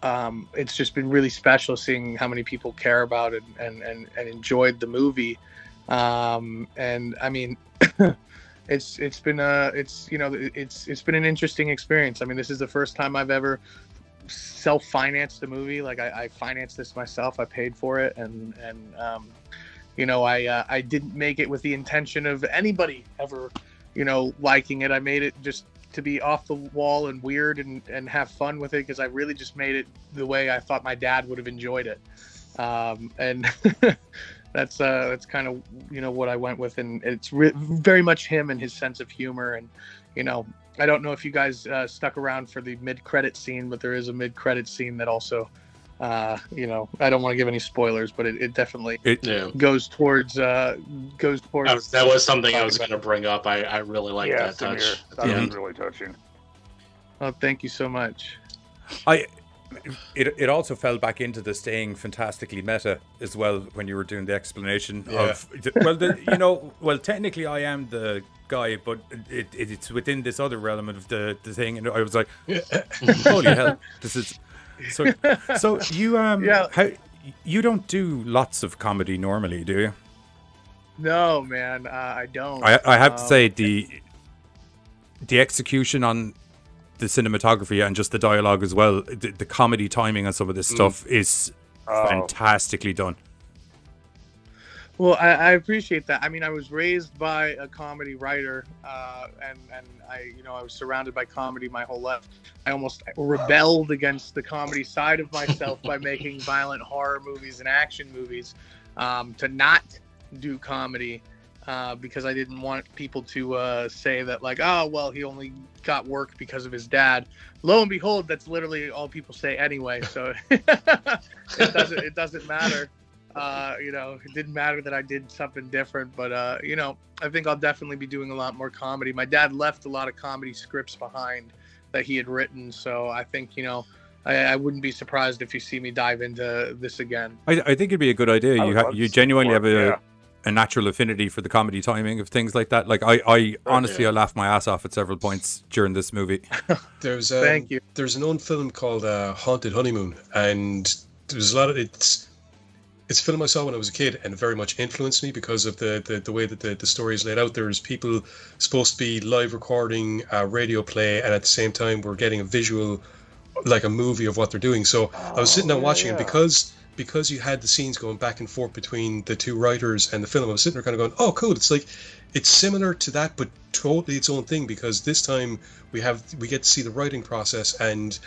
um, it's just been really special seeing how many people care about it and, and, and enjoyed the movie. Um, and I mean, It's it's been a it's you know it's it's been an interesting experience. I mean, this is the first time I've ever self-financed a movie. Like, I, I financed this myself. I paid for it, and and um, you know I uh, I didn't make it with the intention of anybody ever, you know, liking it. I made it just to be off the wall and weird and and have fun with it, because I really just made it the way I thought my dad would have enjoyed it, um, and. That's uh, that's kind of, you know, what I went with, and it's re very much him and his sense of humor. And, you know, I don't know if you guys uh, stuck around for the mid-credit scene, but there is a mid-credit scene that also, uh, you know, I don't want to give any spoilers, but it, it definitely it, yeah. goes towards uh, goes towards. Was, that was something I was going to bring up. I, I really like yeah, that touch. Here. That yeah. was really touching. Oh, thank you so much. I. It, it also fell back into the staying fantastically meta as well when you were doing the explanation yeah. of, well, the, you know, well, technically I am the guy, but it, it, it's within this other realm of the, the thing. And I was like, holy hell, this is so, so you, um, yeah. how, you don't do lots of comedy normally, do you? No, man, uh, I don't. I, I have um, to say the the execution on the cinematography and just the dialogue as well, the, the comedy timing on some of this stuff mm. is oh. fantastically done. Well, I, I appreciate that. I mean, I was raised by a comedy writer, uh, and and I, you know, I was surrounded by comedy my whole life. I almost rebelled against the comedy side of myself by making violent horror movies and action movies, um, to not do comedy, uh, because I didn't want people to uh, say that, like, oh, well, he only got work because of his dad. Lo and behold, that's literally all people say anyway. So it doesn't it doesn't matter. Uh, you know, it didn't matter that I did something different, but, uh, you know, I think I'll definitely be doing a lot more comedy. My dad left a lot of comedy scripts behind that he had written. So I think, you know, I, I wouldn't be surprised if you see me dive into this again. I, I think it'd be a good idea. You have, you genuinely have a, yeah. a natural affinity for the comedy timing of things like that. Like I, I honestly, oh, yeah. I laughed my ass off at several points during this movie. There's um, Thank you. There's an old film called uh, Haunted Honeymoon, and there's a lot of it's, It's a film I saw when I was a kid and very much influenced me because of the, the, the way that the, the story is laid out. There's people supposed to be live recording a radio play, and at the same time we're getting a visual, like a movie of what they're doing. So oh, I was sitting there watching yeah. it because because you had the scenes going back and forth between the two writers and the film. I was sitting there kind of going, oh, cool. It's like, it's similar to that, but totally its own thing, because this time we have we get to see the writing process. And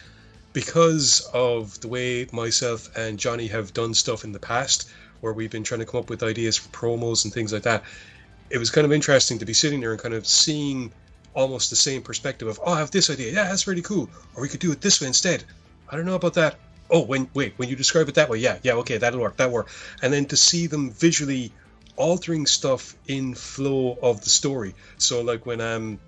because of the way myself and Johnny have done stuff in the past where we've been trying to come up with ideas for promos and things like that, it was kind of interesting to be sitting there and kind of seeing almost the same perspective of, oh, I have this idea. Yeah, that's really cool. Or we could do it this way instead. I don't know about that. Oh, when wait, when you describe it that way, yeah, yeah, okay, that'll work, that'll work. And then to see them visually altering stuff in flow of the story. So like when... um.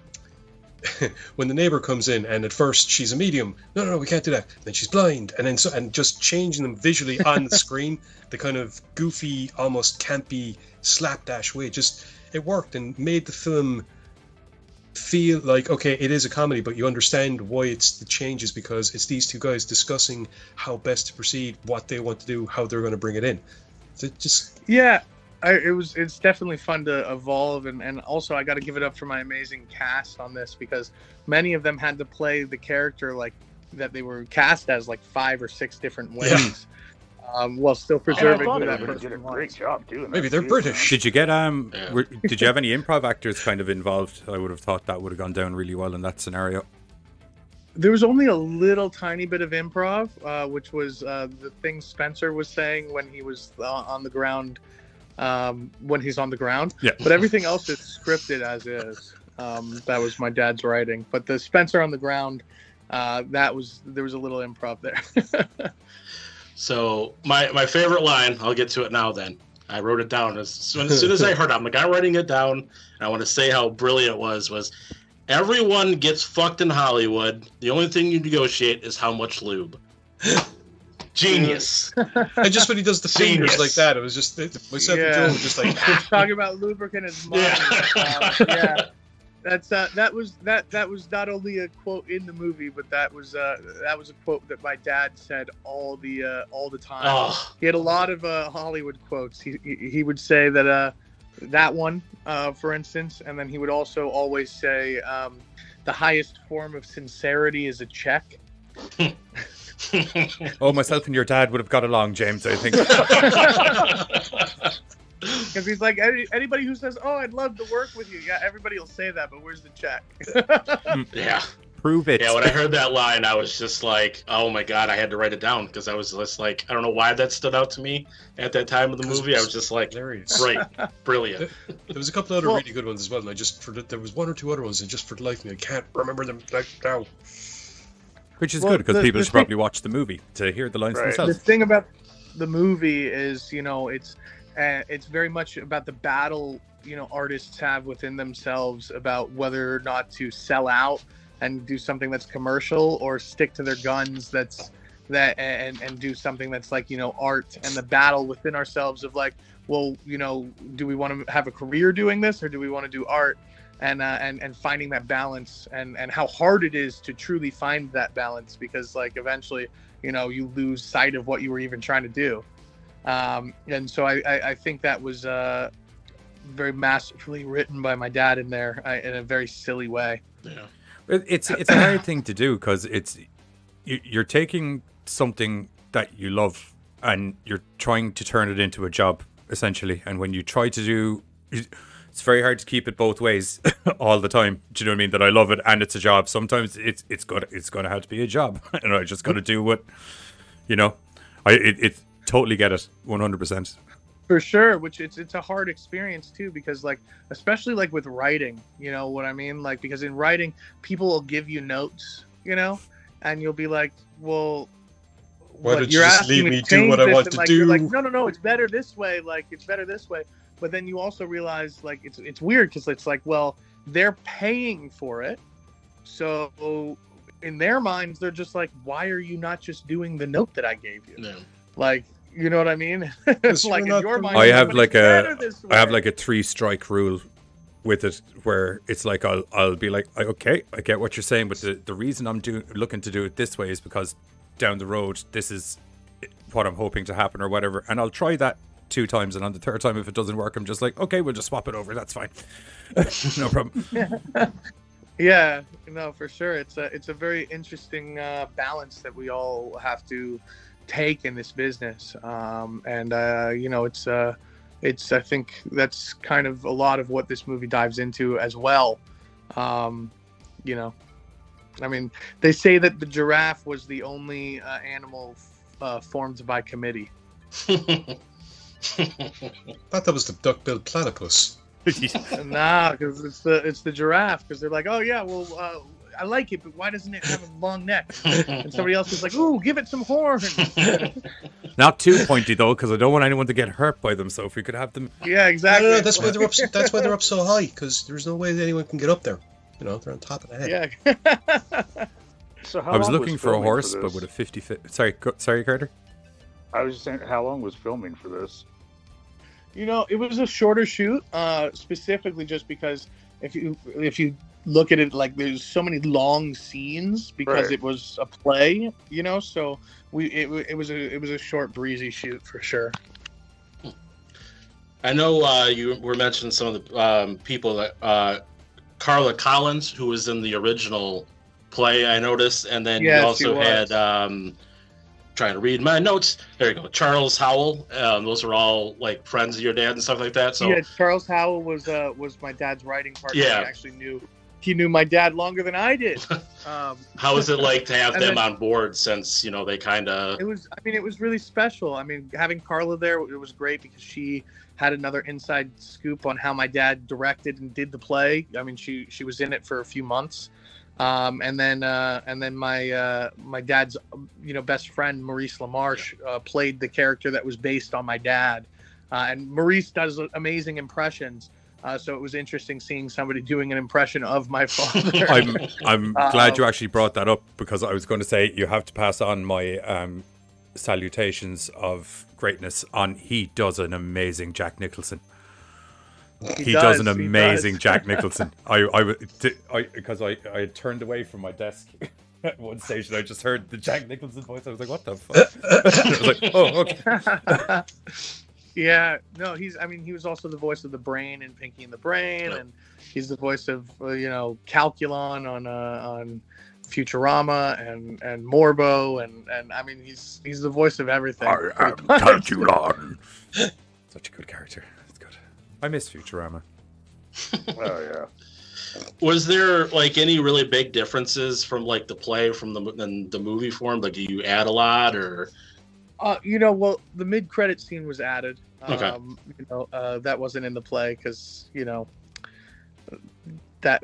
when the neighbor comes in, and at first she's a medium, no, no, no, we can't do that. Then she's blind, and then so, and just changing them visually on the screen, the kind of goofy, almost campy, slapdash way. Just it worked and made the film feel like, okay, it is a comedy, but you understand why it's the changes, because it's these two guys discussing how best to proceed, what they want to do, how they're going to bring it in. So it just yeah. I, it was it's definitely fun to evolve, and, and also I got to give it up for my amazing cast on this, because many of them had to play the character like that they were cast as like five or six different ways, yeah. um, while still preserving who that person did a great job doing. Maybe they're too. British. Did you get um? Yeah. Were, did you have any improv actors kind of involved? I would have thought that would have gone down really well in that scenario. There was only a little tiny bit of improv, uh, which was uh, the thing Spencer was saying when he was uh, on the ground. Um, when he's on the ground, yeah. But everything else is scripted as is. Um, that was my dad's writing. But the Spencer on the ground, uh, that was there was a little improv there. So my my favorite line, I'll get to it now. Then I wrote it down as soon as, soon as I heard it. I'm like, I'm writing it down. And I want to say how brilliant it was. Was everyone gets fucked in Hollywood? The only thing you negotiate is how much lube. Genius. And just when he does the fingers Genius. Like that, it was just myself yeah. and Joel were just like talking about lubricant and money. Yeah. Um, yeah, that's uh, that was that that was not only a quote in the movie, but that was uh, that was a quote that my dad said all the uh, all the time. Oh. He had a lot of uh, Hollywood quotes. He, he he would say that uh, that one uh, for instance, and then he would also always say um, the highest form of sincerity is a check. Oh, myself and your dad would have got along, James, I think. Because he's like, Any, anybody who says, oh, I'd love to work with you. Yeah, everybody will say that, but where's the check? Yeah. Prove it. Yeah, when I heard that line, I was just like, oh, my God, I had to write it down, because I was just like, I don't know why that stood out to me at that time of the movie. I was just like, hilarious. Great, brilliant. There, there was a couple other well, really good ones as well, and I just, for, there was one or two other ones, and just for the life of me, I can't remember them like now. Which is well, good, because people the should thing, probably watch the movie to hear the lines right. themselves. The thing about the movie is, you know, it's uh, it's very much about the battle, you know, artists have within themselves about whether or not to sell out and do something that's commercial, or stick to their guns that's that and, and do something that's like, you know, art, and the battle within ourselves of like, well, you know, do we want to have a career doing this, or do we want to do art? And, uh, and and finding that balance, and, and how hard it is to truly find that balance, because like eventually, you know, you lose sight of what you were even trying to do. Um, and so I, I, I think that was, uh, very masterfully written by my dad in there I, in a very silly way. Yeah, it's it's a hard thing to do because it's you're taking something that you love and you're trying to turn it into a job essentially. And when you try to do, it's very hard to keep it both ways all the time. Do you know what I mean? That I love it and it's a job. Sometimes it's it's got it's going to have to be a job, and I just got to do what you know. I it, it totally get it, one hundred percent. For sure, which it's it's a hard experience too, because like especially like with writing, you know what I mean? Like because in writing, people will give you notes, you know, and you'll be like, well, why don't you just leave me do what I want to do? Like, no, no, no, it's better this way. Like it's better this way. But then you also realize like it's it's weird because it's like, well, they're paying for it, so in their minds they're just like, why are you not just doing the note that I gave you? No. Like. You know what I mean? Like in your mind, I have like a, I have like a three strike rule with it, where it's like I'll I'll be like, okay, I get what you're saying, but the, the reason I'm doing looking to do it this way is because down the road this is what I'm hoping to happen or whatever, and I'll try that two times, and on the third time if it doesn't work, I'm just like, okay, we'll just swap it over. That's fine, no problem. Yeah. Yeah, no, for sure. It's a it's a very interesting uh, balance that we all have to take in this business, um and uh you know it's uh it's I think that's kind of a lot of what this movie dives into as well. Um you know, I mean, they say that the giraffe was the only uh, animal uh, formed by committee. I thought that was the duck-billed platypus. Nah, because it's the it's the giraffe, because they're like, oh yeah, well uh I like it, but why doesn't it have a long neck? And somebody else is like, ooh, give it some horns. Not too pointy, though, because I don't want anyone to get hurt by them, so if we could have them... Yeah, exactly. No, no, no, that's, why they're up, that's why they're up so high, because there's no way that anyone can get up there. You know, they're on top of the head. Yeah. So how I was looking was for a horse, for but with a fifty-fifty... Sorry, sorry, Carter? I was just saying, how long was filming for this? You know, it was a shorter shoot, uh, specifically just because if you if you... look at it like there's so many long scenes because right. It was a play, you know, so we it, it was a it was a short breezy shoot for sure. I know uh you were mentioning some of the um people that uh Carla Collins, who was in the original play, I noticed, and then yes, you also had um trying to read my notes. There you go. Charles Howell. Um, those are all like friends of your dad and stuff like that. So yeah, Charles Howell was uh was my dad's writing partner. Yeah, I actually knew He knew my dad longer than I did. Um, How is it like to have them then, on board since, you know, they kind of... It was, I mean, it was really special. I mean, having Carla there, it was great because she had another inside scoop on how my dad directed and did the play. I mean, she, she was in it for a few months. Um, and then uh, and then my uh, my dad's, you know, best friend, Maurice LaMarche, yeah. uh, played the character that was based on my dad. Uh, and Maurice does amazing impressions. Uh, so it was interesting seeing somebody doing an impression of my father. I'm I'm um, glad you actually brought that up, because I was going to say you have to pass on my um, salutations of greatness on. He does an amazing Jack Nicholson. He, he does, does an amazing does. Jack Nicholson. I I because I, I I turned away from my desk at one stage and I just heard the Jack Nicholson voice. I was like, what the fuck? I was like, oh, okay. Yeah, no, he's, I mean, he was also the voice of the brain in Pinky and the Brain, and he's the voice of, uh, you know, Calculon on, uh, on Futurama and, and Morbo, and, and, I mean, he's, he's the voice of everything. I am Calculon. Such a good character. That's good. I miss Futurama. Oh, yeah. Was there, like, any really big differences from, like, the play from the, than the movie form? Like, do you add a lot, or... Uh, you know, well, the mid-credit scene was added. Um, okay. You know, uh, that wasn't in the play because, you know, that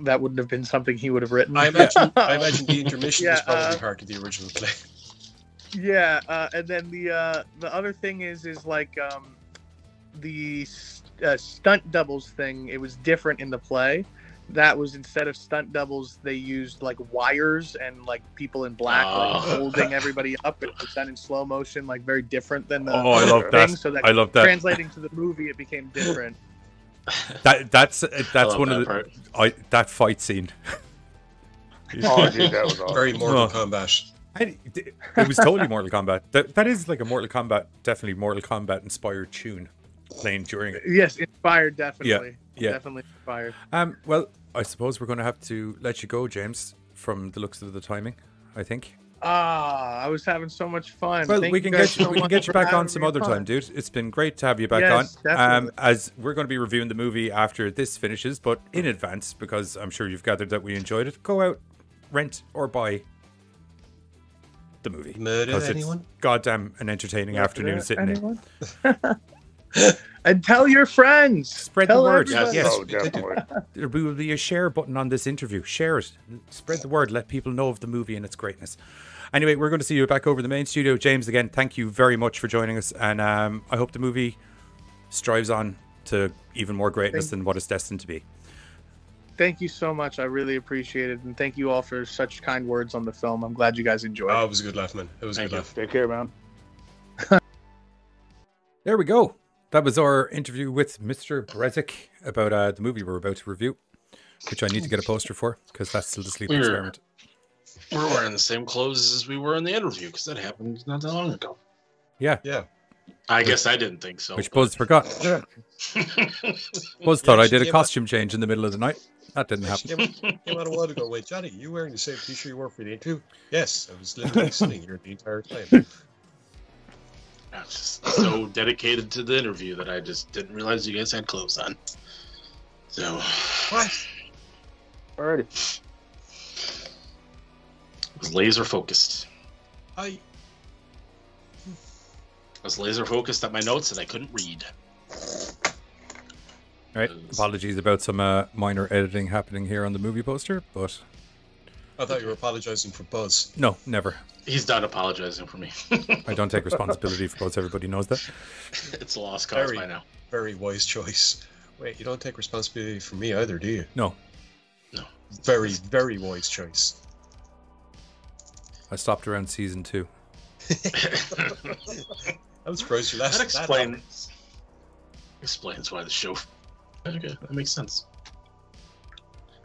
that wouldn't have been something he would have written. I imagine, I imagine the intermission yeah, was probably uh, part of the original play. Yeah, uh, and then the uh, the other thing is, is like um, the uh, stunt doubles thing. It was different in the play. That was instead of stunt doubles, they used like wires and like people in black like, oh. holding everybody up. It was done in slow motion, like very different than the. Oh, I love thing. that. So that I love that. Translating to the movie, it became different. That that's that's one that of the part. I that fight scene. Oh, dude, that was awesome. Very Mortal oh. Kombat. I, it was totally Mortal Kombat. That that is like a Mortal Kombat, definitely Mortal Kombat inspired tune. playing during it. Yes, inspired, definitely. Yeah, yeah. Definitely inspired. Um, well, I suppose we're going to have to let you go, James, from the looks of the timing, I think. Ah, I was having so much fun. Well, Thank we can get you, so we can get you back on some other fun. time, dude. It's been great to have you back yes, on. Definitely. Um, as we're going to be reviewing the movie after this finishes, but in advance, because I'm sure you've gathered that we enjoyed it, go out, rent or buy the movie. Murder Anyone? Goddamn, an entertaining Murder afternoon sitting anyone? in. And tell your friends. Spread tell the word. Everyone. Yes, oh, definitely. There will be a share button on this interview. Share it. Spread the word. Let people know of the movie and its greatness. Anyway, we're going to see you back over the main studio. James, again, thank you very much for joining us. And um, I hope the movie strives on to even more greatness than what it's destined to be. Thank you so much. I really appreciate it. And thank you all for such kind words on the film. I'm glad you guys enjoyed it. Oh, it was a good laugh, man. It was a good laugh. Take care, man. There we go. That was our interview with Mister Bressack about uh, the movie we're about to review, which I need to get a poster for, because that's still The Sleep we're, Experiment. We're wearing the same clothes as we were in the interview, because that happened not that long ago. Yeah. Yeah. I which, guess I didn't think so. Which but... Buzz forgot. Yeah. Buzz thought yeah, I did a costume out. change in the middle of the night. That didn't happen. Came out, came out a while ago. Wait, Johnny, you wearing the same t-shirt you wore for the interview? Yes, I was literally sitting here the entire time. I was just so dedicated to the interview that I just didn't realize you guys had clothes on. So what? Alrighty. I was laser focused. I... I was laser focused at my notes and I couldn't read. Alright, apologies about some uh, minor editing happening here on the movie poster, but... I thought you were apologizing for Buzz. No, never. He's not apologizing for me. I don't take responsibility for Buzz. Everybody knows that. It's a lost cause very, by now. Very wise choice. Wait, you don't take responsibility for me either, do you? No. No. Very, very wise choice. I stopped around season two. I'm surprised you last. That explains. That explains why the show. Okay, that makes sense.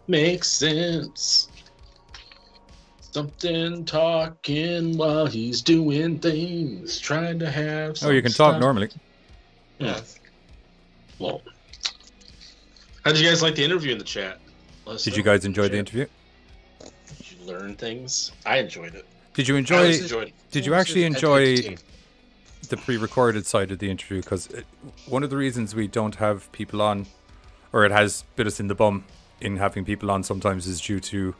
Makes sense. Something talking while he's doing things, trying to have some. Oh, you can talk stuff. normally. Yeah. Well, how did you guys like the interview in the chat? Let's did you guys enjoy the, the interview? Did you learn things? I enjoyed it. Did you enjoy? It, enjoyed it. Did you actually enjoy the pre-recorded side of the interview? Because one of the reasons we don't have people on, or it has bit us in the bum in having people on sometimes, is due to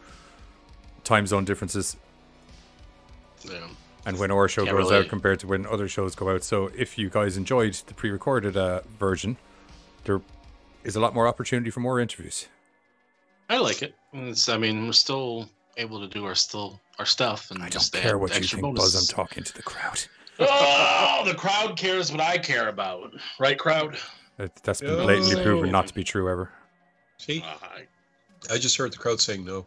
time zone differences, yeah. and when our show Can't goes relate. out compared to when other shows go out. So if you guys enjoyed the pre-recorded uh, version, there is a lot more opportunity for more interviews. I like it. It's, I mean, we're still able to do our still our stuff, and I don't just care what you think, bonuses. Buzz. I'm talking to the crowd. Oh, the crowd cares what I care about, right, crowd? That, that's been oh. blatantly proven not to be true ever. See, I just heard the crowd saying no.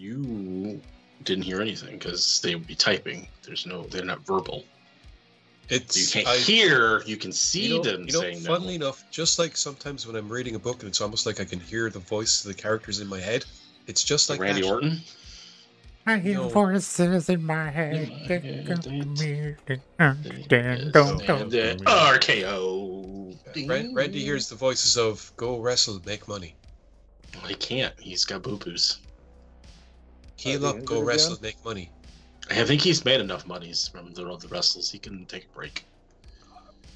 You didn't hear anything because they would be typing. There's no, they're not verbal. It's, you can't I, hear, you can see you know, them you know, saying that. Funnily no. enough, just like sometimes when I'm reading a book and it's almost like I can hear the voice of the characters in my head, it's just like Randy that. Orton? I hear no. voices in my head. They come to me and understand. Don't, don't, don't. R K O. Yeah, Randy hears the voices of go wrestle, make money. Well, he can't. He's got boo-boos. Heal up, go wrestle, again? make money. I think he's made enough monies from the other wrestles. He can take a break.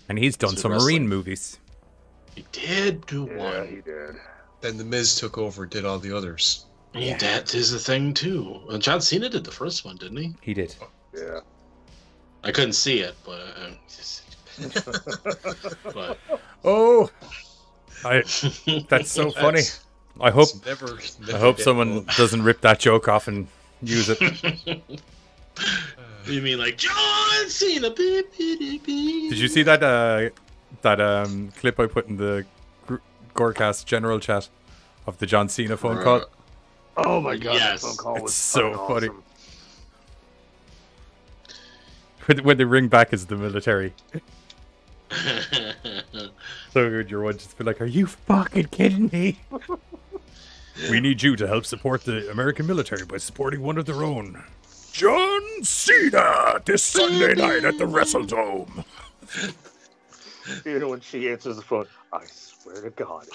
And he's done he's some marine movies. He did do yeah, one. He did. Then The Miz took over, did all the others. Yeah. That is a thing too. Well, John Cena did the first one, didn't he? He did. Yeah. I couldn't see it, but. Uh, but. Oh. I. That's so funny. That's... I hope never, never I hope someone old. doesn't rip that joke off and use it. You mean like John Cena? Beep, beep, beep. Did you see that uh, that um, clip I put in the Gorecast general chat of the John Cena phone uh, call? Oh my god! Yes, that phone call it's was so funny. Awesome. When they ring back as the military. So good, your one just be like, "Are you fucking kidding me?" We need you to help support the American military by supporting one of their own. John Cena, this Sunday night at the WrestleDome. Dude, when she answers the phone, I swear to God.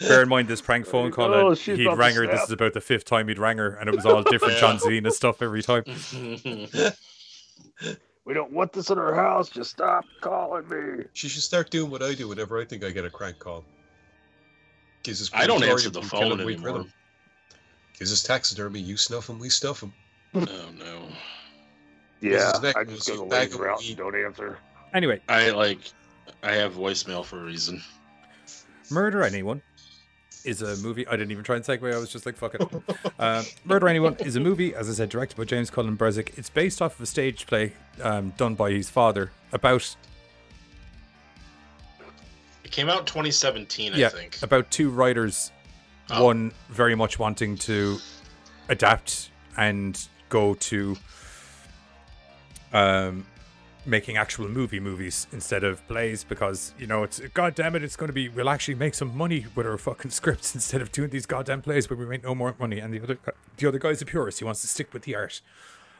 Bear in mind this prank phone call. Oh, he'd rang her. Snap. This is about the fifth time he'd rang her, and it was all different John Cena stuff every time. We don't want this in our house. Just stop calling me. She should start doing what I do whenever I think I get a crank call. Gives us I don't answer the phone anymore. Gives us taxidermy. You snuff him, we stuff him. Oh no. Yeah, I just go the lazy route and don't answer. Anyway, I like. I have voicemail for a reason. Murder Anyone is a movie. I didn't even try and segue. I was just like, fuck it. Uh, Murder Anyone is a movie, as I said, directed by James Cullen Bressack. It's based off of a stage play um, done by his father about... It came out in twenty seventeen, yeah, I think. About two writers. Oh. One very much wanting to adapt and go to um, making actual movie movies instead of plays, because, you know, it's goddamn it, it's going to be, we'll actually make some money with our fucking scripts instead of doing these goddamn plays where we make no more money. And the other the other guy's a purist. He wants to stick with the art.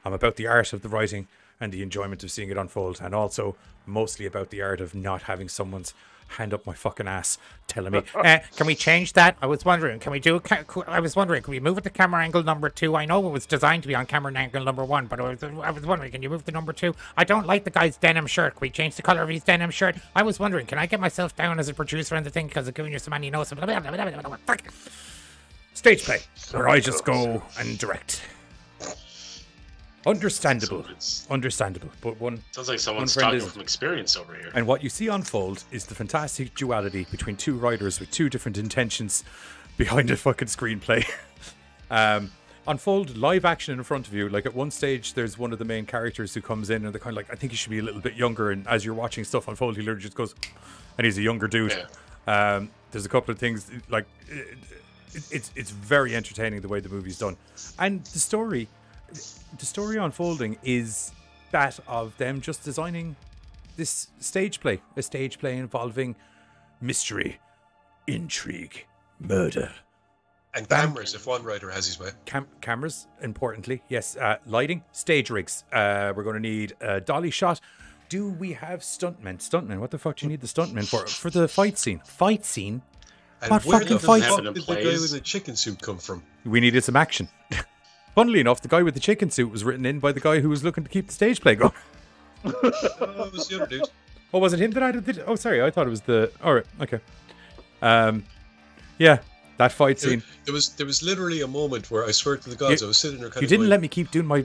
I'm about the art of the writing and the enjoyment of seeing it unfold, and also mostly about the art of not having someone's hand up my fucking ass telling me, eh, can we change that? I was wondering, can we do ca I was wondering, can we move it to camera angle number two? I know it was designed to be on camera angle number one, but I was, I was wondering, can you move to number two? I don't like the guy's denim shirt. Can we change the color of his denim shirt? I was wondering, can I get myself down as a producer on the thing because of giving you some money? No, some blah, blah, blah, blah, blah, blah, blah. Stage play, where I just go and direct. Understandable, so understandable, but one sounds like someone's talking from experience over here. And what you see unfold is the fantastic duality between two writers with two different intentions behind a fucking screenplay. um, unfold live action in front of you. Like at one stage, there's one of the main characters who comes in and they're kind of like, I think he should be a little bit younger. And as you're watching stuff unfold, he literally just goes, and he's a younger dude. Yeah. Um, there's a couple of things like it, it, it's it's very entertaining the way the movie's done, and the story. The story unfolding is that of them just designing this stage play. A stage play involving mystery, intrigue, murder. And cameras, if one writer has his way. Cam cameras, importantly, yes. Uh, lighting, stage rigs. Uh, we're going to need a dolly shot. Do we have stuntmen? Stuntmen, what the fuck do you need the stuntmen for? For the fight scene. Fight scene? And what fucking fight scene? Where did the guy with the chicken suit come from? We needed some action. Funnily enough, the guy with the chicken suit was written in by the guy who was looking to keep the stage play going. uh, it was the other dude. Oh, was it him that added the... Oh, sorry, I thought it was the... All right, okay. Um, yeah, that fight scene. There, there was there was literally a moment where I swear to the gods, you, I was sitting there kind you of... You didn't going, let me keep doing my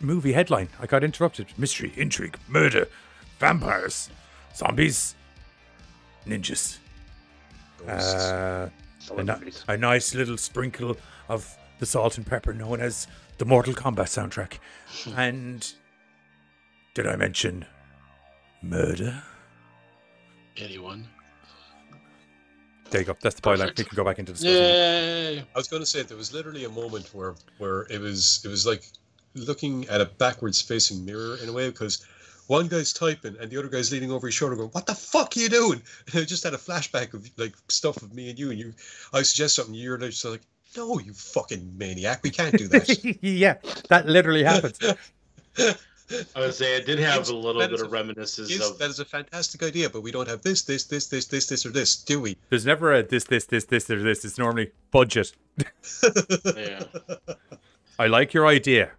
movie headline. I got interrupted. Mystery, intrigue, murder, vampires, zombies, ninjas. Uh, a, a nice little sprinkle of... the salt and pepper known as the Mortal Kombat soundtrack. And did I mention murder? Anyone? There you go. That's the byline. We can go back into the... Yeah. I was going to say there was literally a moment where where it was it was like looking at a backwards facing mirror in a way, because one guy's typing and the other guy's leaning over his shoulder going, what the fuck are you doing? And I just had a flashback of like stuff of me and you and you. I suggest something, you're just like, no, you fucking maniac. We can't do that. Yeah, that literally happens. I would say I did have a little bit of reminiscence of... That is a fantastic idea, but we don't have this, this, this, this, this, this, or this, do we? There's never a this, this, this, this, or this. It's normally budget. Yeah. I like your idea.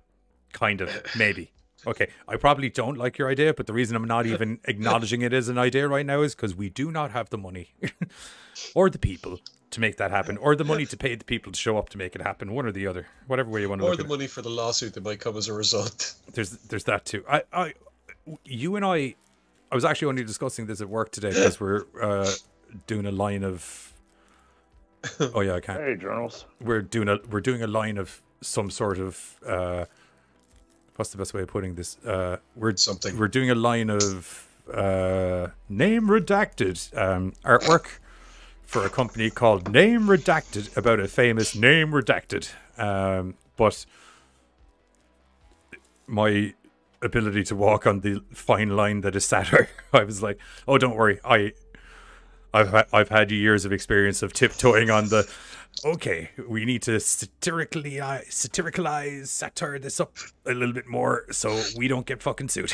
Kind of. Maybe. Okay, I probably don't like your idea, but the reason I'm not even acknowledging it as an idea right now is because we do not have the money or the people to make that happen, or the money to pay the people to show up to make it happen. One or the other, whatever way you want to look at it. Or the money for the lawsuit that might come as a result. There's there's that too. I, I, you and I, I was actually only discussing this at work today because we're uh, doing a line of... Oh yeah, I can't. Hey, journals. We're doing a we're doing a line of some sort of... Uh, what's the best way of putting this? Uh, we're something. We're doing a line of uh, name redacted um, artwork for a company called Name Redacted about a famous name redacted. Um, but my ability to walk on the fine line that is satire, I was like, oh, don't worry, I, I've ha I've had years of experience of tiptoeing on the okay, we need to satirically uh, satiricalize, satire this up a little bit more so we don't get fucking sued.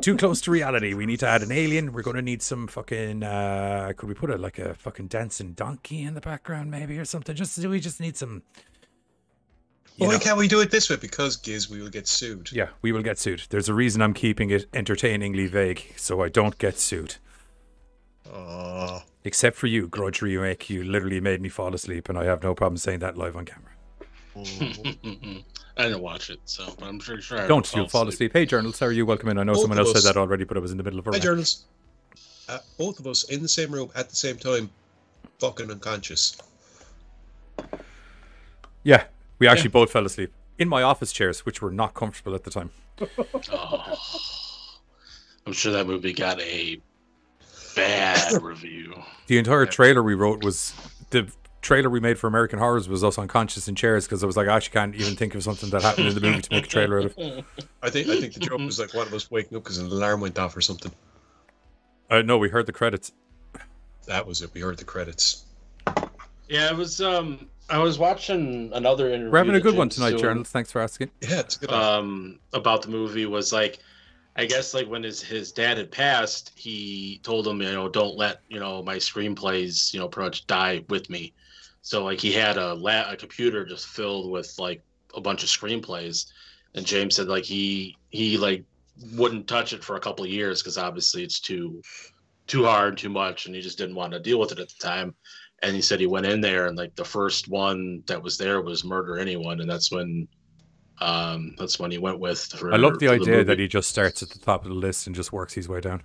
Too close to reality. We need to add an alien. We're going to need some fucking, uh, could we put a, like a fucking dancing donkey in the background maybe or something? Just, we just need some... Why know. Can't we do it this way? Because, Giz, we will get sued. Yeah, we will get sued. There's a reason I'm keeping it entertainingly vague, so I don't get sued. Oh. Except for you, Grudge Remake. You literally made me fall asleep, and I have no problem saying that live on camera. I didn't watch it, so but I'm pretty sure I don't. Fall you'll fall asleep. asleep. Hey, Journals, how are you? Welcome in. I know both someone else us. said that already, but I was in the middle of a rant. Hey, Journals. Uh, both of us in the same room at the same time, fucking unconscious. Yeah. We actually yeah. both fell asleep in my office chairs, which were not comfortable at the time. Oh, I'm sure that movie got a bad review. The entire trailer we wrote was the trailer we made for American Horrors was us unconscious in chairs because I was like, I actually can't even think of something that happened in the movie to make a trailer out of. I think I think the joke was like one of us waking up because an alarm went off or something. Uh, no, we heard the credits. That was it. We heard the credits. Yeah, it was. Um, I was watching another interview. We're having a good Jim one tonight, doing, Journals. Thanks for asking. Yeah, it's a good um, one. About the movie was like, I guess like when his his dad had passed, he told him, you know, don't let you know my screenplays, you know, pretty much die with me. So like he had a la a computer just filled with like a bunch of screenplays, and James said like he he like wouldn't touch it for a couple of years because obviously it's too too hard, too much, and he just didn't want to deal with it at the time. And he said he went in there, and like the first one that was there was Murder, Anyone, and that's when, um, that's when he went with. For, I love the idea the that he just starts at the top of the list and just works his way down.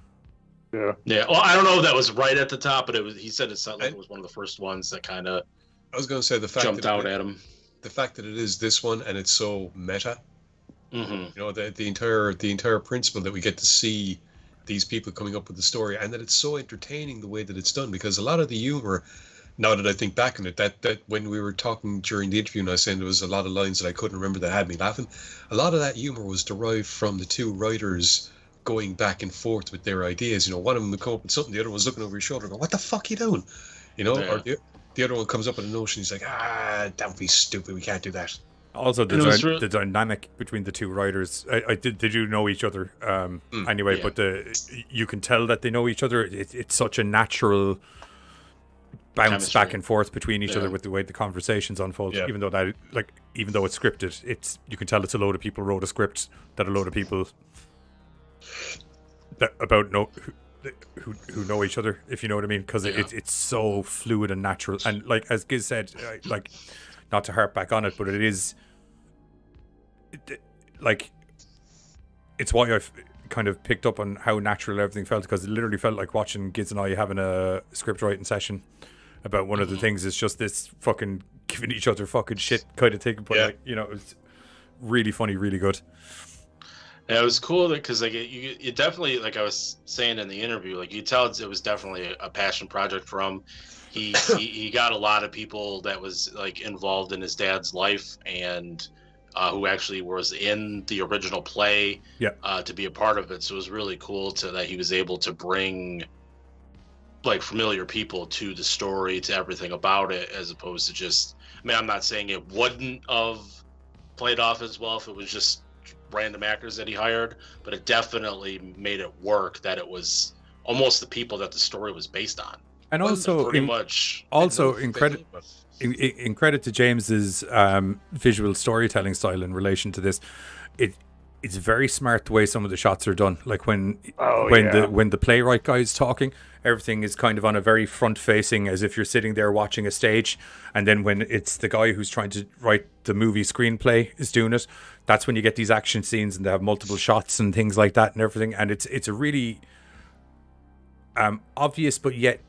Yeah, yeah. Well, I don't know if that was right at the top, but it was. He said it sounded like it was one of the first ones that kind of. I was going to say the fact jumped that out it, at him. The fact that it is this one and it's so meta. Mm-hmm. You know, the the entire the entire principle that we get to see these people coming up with the story, and that it's so entertaining the way that it's done, because a lot of the humor. Now that I think back on it, that, that when we were talking during the interview and I was saying there was a lot of lines that I couldn't remember that had me laughing, a lot of that humor was derived from the two writers going back and forth with their ideas. You know, one of them would come up with something, the other one's looking over his shoulder and go, what the fuck are you doing? You know, yeah. or the, the other one comes up with a notion, he's like, ah, that would be stupid, we can't do that. Also, the, really the dynamic between the two writers, I, I did, they do know each other um, mm, anyway, yeah. but the, you can tell that they know each other. It, it's such a natural... bounce chemistry. Back and forth between each yeah. other with the way the conversations unfold, yeah. even though that like even though it's scripted, it's you can tell it's a load of people wrote a script that a load of people that about know who, who know each other, if you know what I mean, because yeah. it, it's so fluid and natural, and like as Giz said, like not to harp back on it, but it is like it's why I've kind of picked up on how natural everything felt, because it literally felt like watching Giz and I having a script writing session about one of the things is just this fucking giving each other fucking shit kind of thing, but yeah. like, you know, it was really funny, really good. Yeah, it was cool because like it, you, it definitely, like I was saying in the interview, like you tell it was definitely a passion project for him. He, he he got a lot of people that was like involved in his dad's life and uh, who actually was in the original play yeah. uh, to be a part of it. So it was really cool to that he was able to bring. Like familiar people to the story, to everything about it, as opposed to just, I mean, I'm not saying it wouldn't have played off as well if it was just random actors that he hired, but it definitely made it work that it was almost the people that the story was based on. And also pretty in, much also in credit in, in credit to James's um visual storytelling style in relation to this, it it's very smart the way some of the shots are done. Like when oh, when yeah. the when the playwright guy is talking, everything is kind of on a very front facing, as if you're sitting there watching a stage. And then when it's the guy who's trying to write the movie screenplay is doing it, that's when you get these action scenes and they have multiple shots and things like that and everything. And it's it's a really um obvious but yet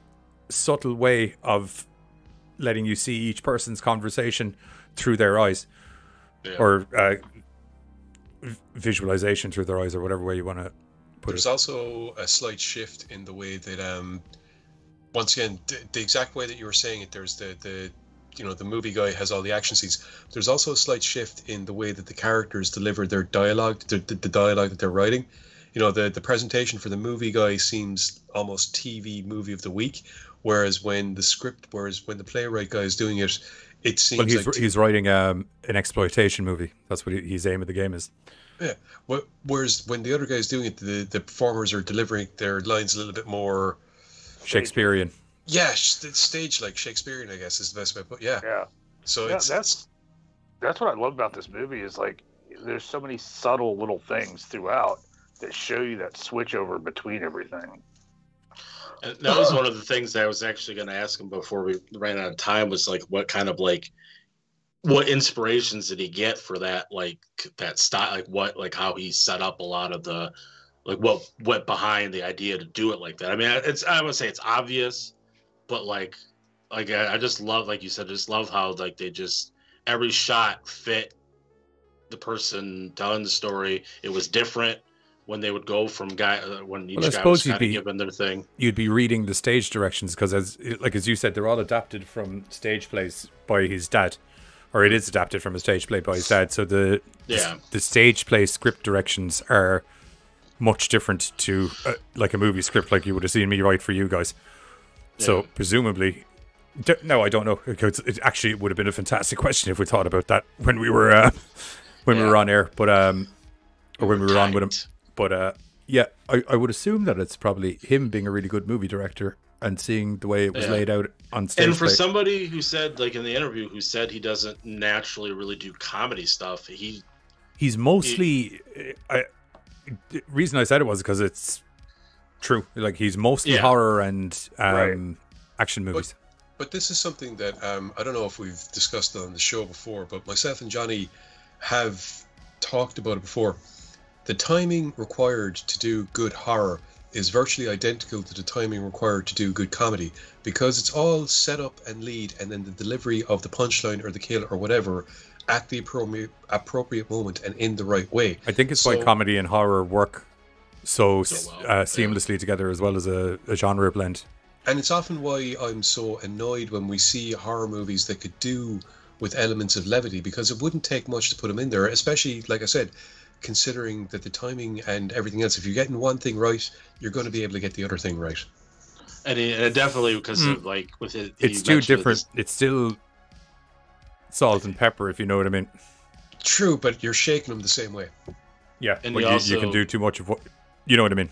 subtle way of letting you see each person's conversation through their eyes. Yeah. Or uh visualization through their eyes, or whatever way you want to put There's it. There's also a slight shift in the way that, um, once again, the, the exact way that you were saying it. There's the the, you know, the movie guy has all the action scenes. There's also a slight shift in the way that the characters deliver their dialogue, the, the, the dialogue that they're writing. you know, the, the presentation for the movie guy seems almost T V movie of the week, whereas when the script, whereas when the playwright guy is doing it, it seems well, he's, like... he's writing um, an exploitation movie. That's what his aim of the game is. Yeah. Well, whereas when the other guy's doing it, the, the performers are delivering their lines a little bit more... Shakespearean. Yeah, stage-like Shakespearean, I guess, is the best way to put it. Yeah. Yeah. So yeah, it's, that's, it's... that's what I love about this movie is, like, there's so many subtle little things throughout that show you that switch over between everything. And that was one of the things that I was actually going to ask him before we ran out of time was, like, what kind of, like, what inspirations did he get for that, like, that style, like, what, like, how he set up a lot of the, like, what went behind the idea to do it like that? I mean, it's, I would say it's obvious, but, like, like, I, I just love, like you said, just love how, like, they just, every shot fit the person telling the story. It was different. When they would go from guy, when each well, guy was kind of given their thing, you'd be reading the stage directions because, as like as you said, they're all adapted from stage plays by his dad, or it is adapted from a stage play by his dad. So the yeah. the, the stage play script directions are much different to uh, like a movie script, like you would have seen me write for you guys. Yeah. So presumably, no, I don't know. It actually would have been a fantastic question if we thought about that when we were uh, when yeah. we were on air, but um, or when we were Tight. on with him. But uh, yeah, I, I would assume that it's probably him being a really good movie director and seeing the way it was yeah. laid out on stage. And for play. somebody who said, like in the interview, who said he doesn't naturally really do comedy stuff, he he's mostly. He, I, the reason I said it was because it's true. Like he's mostly yeah. horror and um, right. action movies. But, but this is something that um, I don't know if we've discussed on the show before, but myself and Johnny have talked about it before. The timing required to do good horror is virtually identical to the timing required to do good comedy because it's all set up and lead and then the delivery of the punchline or the kill or whatever at the appro appropriate moment and in the right way. I think it's so, why comedy and horror work so, so well, uh, seamlessly yeah. together as well as a, a genre blend. And it's often why I'm so annoyed when we see horror movies that could do with elements of levity because it wouldn't take much to put them in there, especially, like I said, considering that the timing and everything else, if you're getting one thing right, you're going to be able to get the other thing right. And it, and definitely because mm. of like with it, it's too different. It's still salt and pepper, if you know what I mean. True, but you're shaking them the same way. Yeah, and but you, also, you can do too much of what you know what I mean.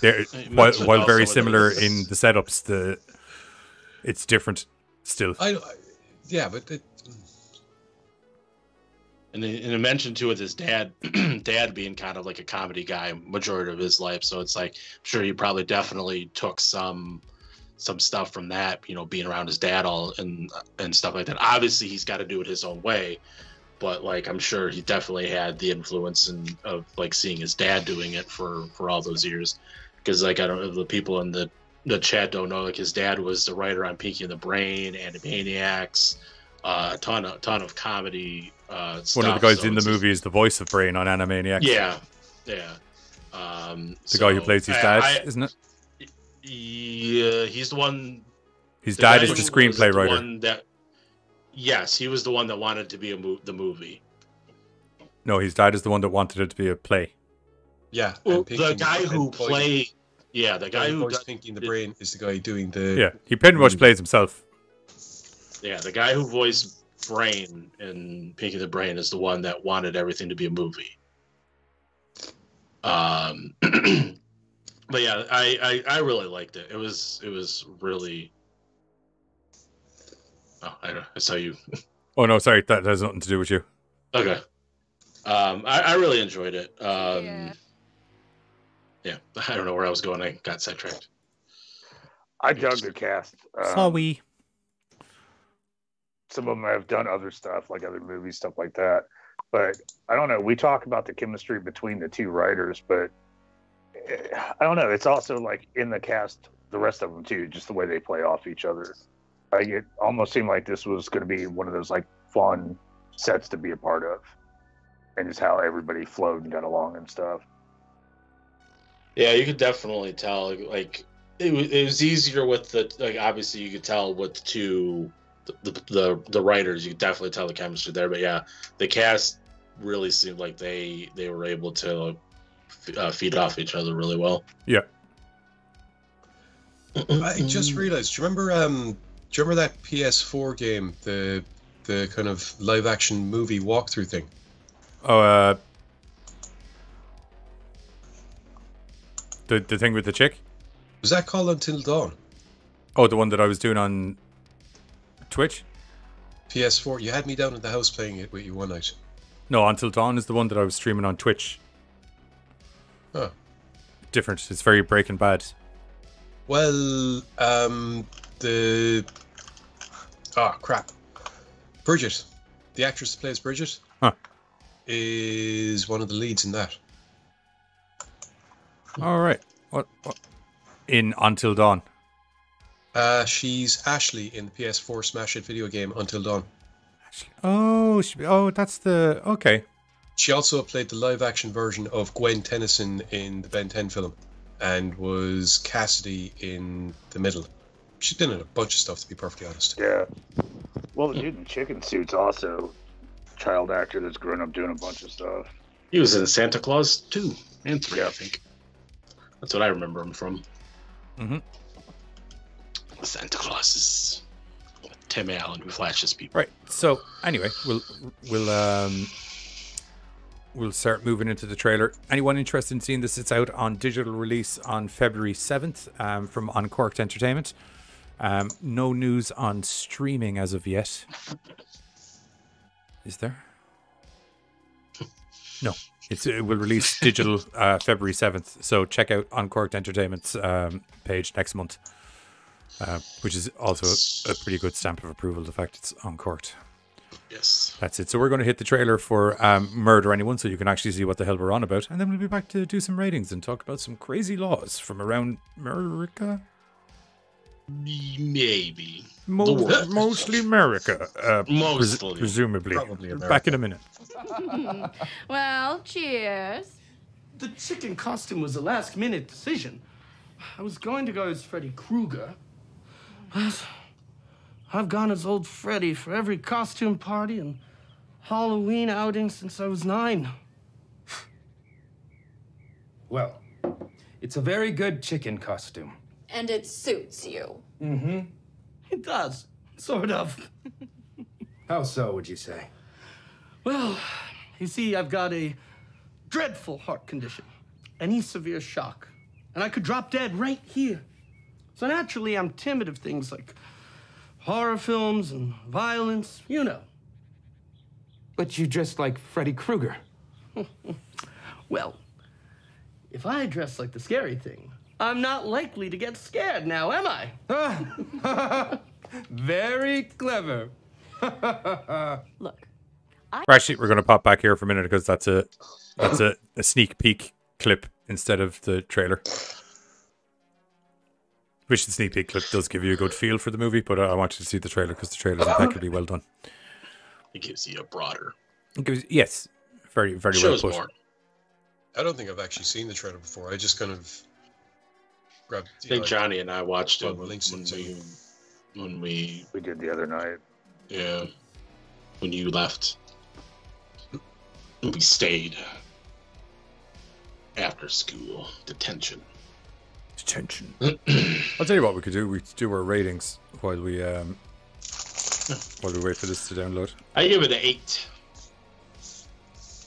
They're, while while very similar in the setups, the it's different still. I, I yeah, but. It, And I mentioned too with his dad, dad being kind of like a comedy guy majority of his life. So it's like, I'm sure he probably definitely took some, some stuff from that, you know, being around his dad all and, and stuff like that. Obviously he's got to do it his own way, but like, I'm sure he definitely had the influence and of like seeing his dad doing it for, for all those years. Cause like, I don't know, the people in the, the chat don't know, like his dad was the writer on Pinky and the Brain, Animaniacs, uh, a ton of, ton of comedy. Uh, stuff, one of the guys so in the movie is the voice of Brain on Animaniacs. Yeah, yeah. Um, the so, guy who plays his dad, I, I, isn't it? Yeah, he's the one. His the dad is the screenplay writer. The one that, yes, he was the one that wanted to be a mo the movie. No, his dad is the one that wanted it to be a play. Yeah, well, the guy who played. Yeah, the guy who Pinky and the Brain is the guy doing the. Yeah, he pretty much plays himself. Yeah, the guy who voiced Brain and Pinky the Brain is the one that wanted everything to be a movie. Um, but yeah, I, I I really liked it. It was it was really. Oh, I, I saw you. Oh no, sorry, that has nothing to do with you. Okay, um, I I really enjoyed it. Um, yeah. yeah, I don't know where I was going. I got sidetracked. I dug the cast. Um, sorry. Some of them have done other stuff, like other movies, stuff like that. But I don't know. We talk about the chemistry between the two writers, but I don't know. It's also like in the cast, the rest of them too, just the way they play off each other. Like it almost seemed like this was going to be one of those like fun sets to be a part of, and just how everybody flowed and got along and stuff. Yeah, you could definitely tell. Like it was, it was easier with the like. Obviously, you could tell with the two. The, the the writers, you definitely tell the chemistry there, but yeah, the cast really seemed like they they were able to uh, feed off each other really well. Yeah. I just realized. Do you remember? Um, do you remember that P S four game, the the kind of live action movie walkthrough thing? Oh, uh, the the thing with the chick. Was that called Until Dawn? Oh, the one that I was doing on Twitch. P S four. You had me down at the house playing it with you one night. No, Until Dawn is the one that I was streaming on Twitch. Huh. Different. It's very Breaking Bad. Well, um, the... Oh, crap. Bridget, the actress that plays Bridget, huh. is one of the leads in that. All right. What, what? In Until Dawn? Uh, she's Ashley in the P S four Smash It video game Until Dawn. Oh, she, oh, that's the... Okay. She also played the live-action version of Gwen Tennyson in the Ben ten film. And was Cassidy in the middle. She's been in a bunch of stuff, to be perfectly honest. Yeah. Well, the dude in Chicken Suit's also a child actor that's grown up doing a bunch of stuff. He was in Santa Claus two and three, I think. That's what I remember him from. Mm-hmm. Santa Claus is Tim Allen who flashes people. Right. So, anyway, we'll... we'll um... We'll start moving into the trailer. Anyone interested in seeing this? It's out on digital release on February seventh um, from Uncorked Entertainment. Um, no news on streaming as of yet. Is there? No. It's, it will release digital uh, February seventh. So check out Uncorked Entertainment's um, page next month, uh, which is also a, a pretty good stamp of approval, the fact it's Uncorked. Yes. That's it. So we're going to hit the trailer for um, Murder, Anyone? So you can actually see what the hell we're on about. And then we'll be back to do some ratings and talk about some crazy laws from around America. Maybe. Most, mostly America. Uh, mostly. Pres presumably. Probably America. Back in a minute. Well, cheers. The chicken costume was a last minute decision. I was going to go as Freddy Krueger. I've gone as old Freddy for every costume party and Halloween outing since I was nine. Well, it's a very good chicken costume. And it suits you. Mm-hmm. It does, sort of. How so, would you say? Well, you see, I've got a dreadful heart condition, any severe shock, and I could drop dead right here. So naturally, I'm timid of things like horror films and violence, you know. But you dress like Freddy Krueger. Well, if I dress like the scary thing, I'm not likely to get scared now, am I? Very clever. Look. I Actually, we're going to pop back here for a minute because that's a that's a, a sneak peek clip instead of the trailer. Which the sneak peek clip does give you a good feel for the movie, but I want you to see the trailer because the trailer is impeccably well done. It gives you a broader. It gives, yes, very, very well put. More. I don't think I've actually seen the trailer before. I just kind of grabbed. I think know, Johnny and I watched it when, we, when we we did the other night. Yeah, when you left, we stayed after school detention. Detention. I'll tell you what we could do. We could do our ratings while we um while we wait for this to download. I give it an eight.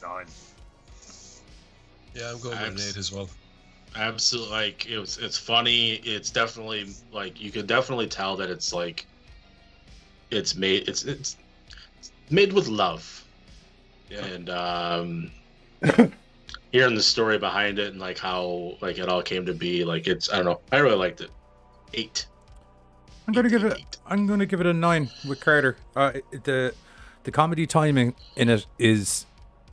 Nine. Yeah, I'm going Abs with an eight as well. Absolutely, like it was. It's funny. It's definitely like you can definitely tell that it's like it's made. It's it's made with love, yeah. and um. Hearing the story behind it and like how like it all came to be, like it's I don't know. I really liked it. Eight. I'm gonna eight, give it. Eight. I'm gonna give it a nine with Carter. Uh, the the comedy timing in it is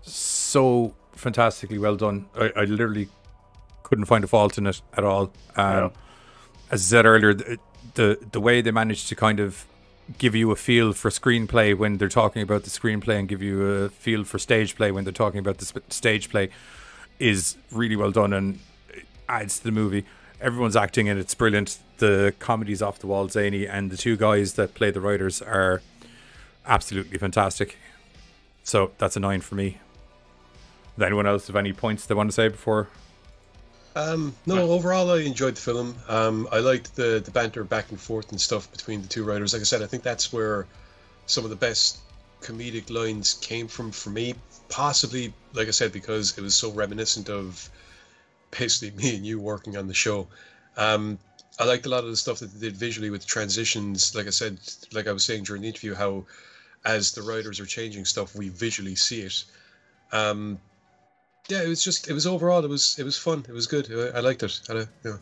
so fantastically well done. I, I literally couldn't find a fault in it at all. Um, yeah. As I said earlier, the, the the way they managed to kind of give you a feel for screenplay when they're talking about the screenplay, and give you a feel for stage play when they're talking about the stage play. Is really well done and adds to the movie. Everyone's acting in it's brilliant. The comedy's off the wall zany, and the two guys that play the writers are absolutely fantastic. So that's a nine for me. Does anyone else have any points they want to say before? Um, no, overall I enjoyed the film. Um, I liked the, the banter back and forth and stuff between the two writers. Like I said, I think that's where some of the best comedic lines came from for me. Possibly, like I said, because it was so reminiscent of basically me and you working on the show. Um, I liked a lot of the stuff that they did visually with the transitions. Like I said, like I was saying during the interview, how as the writers are changing stuff, we visually see it. Um, yeah, it was just, it was overall, it was, it was fun. It was good. I, I liked it. I, yeah.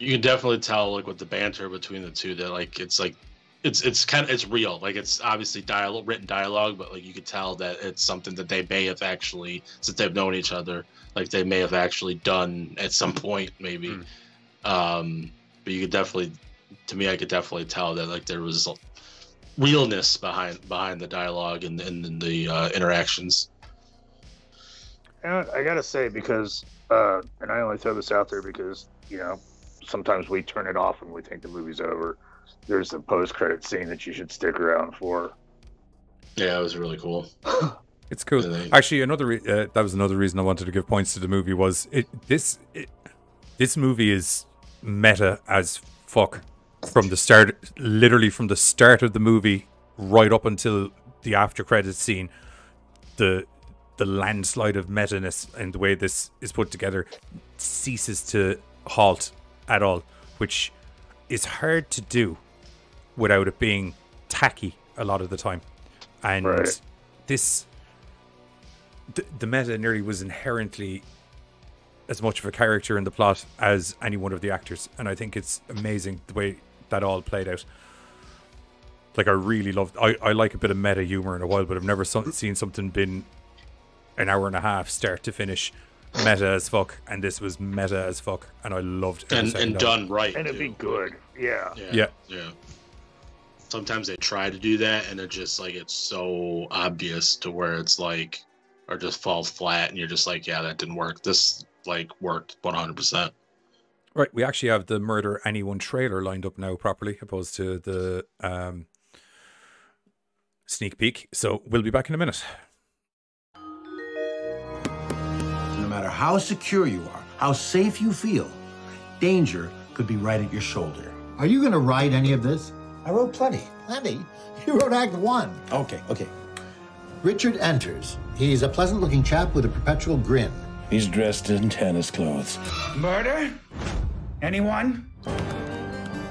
You can definitely tell, like, with the banter between the two, that like, it's like, it's, it's kind of, it's real. Like, it's obviously dialogue, written dialogue, but like, you could tell that it's something that they may have actually, since they've known each other, like they may have actually done at some point, maybe. Mm. Um, but you could definitely, to me, I could definitely tell that like there was realness behind behind the dialogue and, and the uh, interactions. And I gotta say, because, uh, and I only throw this out there because, you know, sometimes we turn it off when we think the movie's over. There's a post-credit scene that you should stick around for. Yeah, it was really cool. It's cool. They... Actually, another re uh, that was another reason I wanted to give points to the movie was it. This it, this movie is meta as fuck from the start, literally from the start of the movie right up until the after credits scene. The the landslide of meta-ness and the way this is put together ceases to halt at all, which is hard to do without it being tacky a lot of the time. And right. this, the, the meta nearly was inherently as much of a character in the plot as any one of the actors. And I think it's amazing the way that all played out. Like, I really loved, I, I like a bit of meta humor in a while, but I've never so, seen something been an hour and a half start to finish meta as fuck, and this was meta as fuck, and I loved it. And, and done right. And it'd be good. Yeah. yeah. Yeah. Yeah. Sometimes they try to do that, and it just like it's so obvious to where it's like, or just falls flat, and you're just like, yeah, that didn't work. This like worked one hundred percent. Right. We actually have the Murder Anyone trailer lined up now properly, opposed to the um, sneak peek. So we'll be back in a minute. No matter how secure you are, how safe you feel, danger could be right at your shoulder. Are you gonna write any of this? I wrote plenty. Plenty? You wrote act one. Okay, okay. Richard enters. He's a pleasant-looking chap with a perpetual grin. He's dressed in tennis clothes. Murder? Anyone?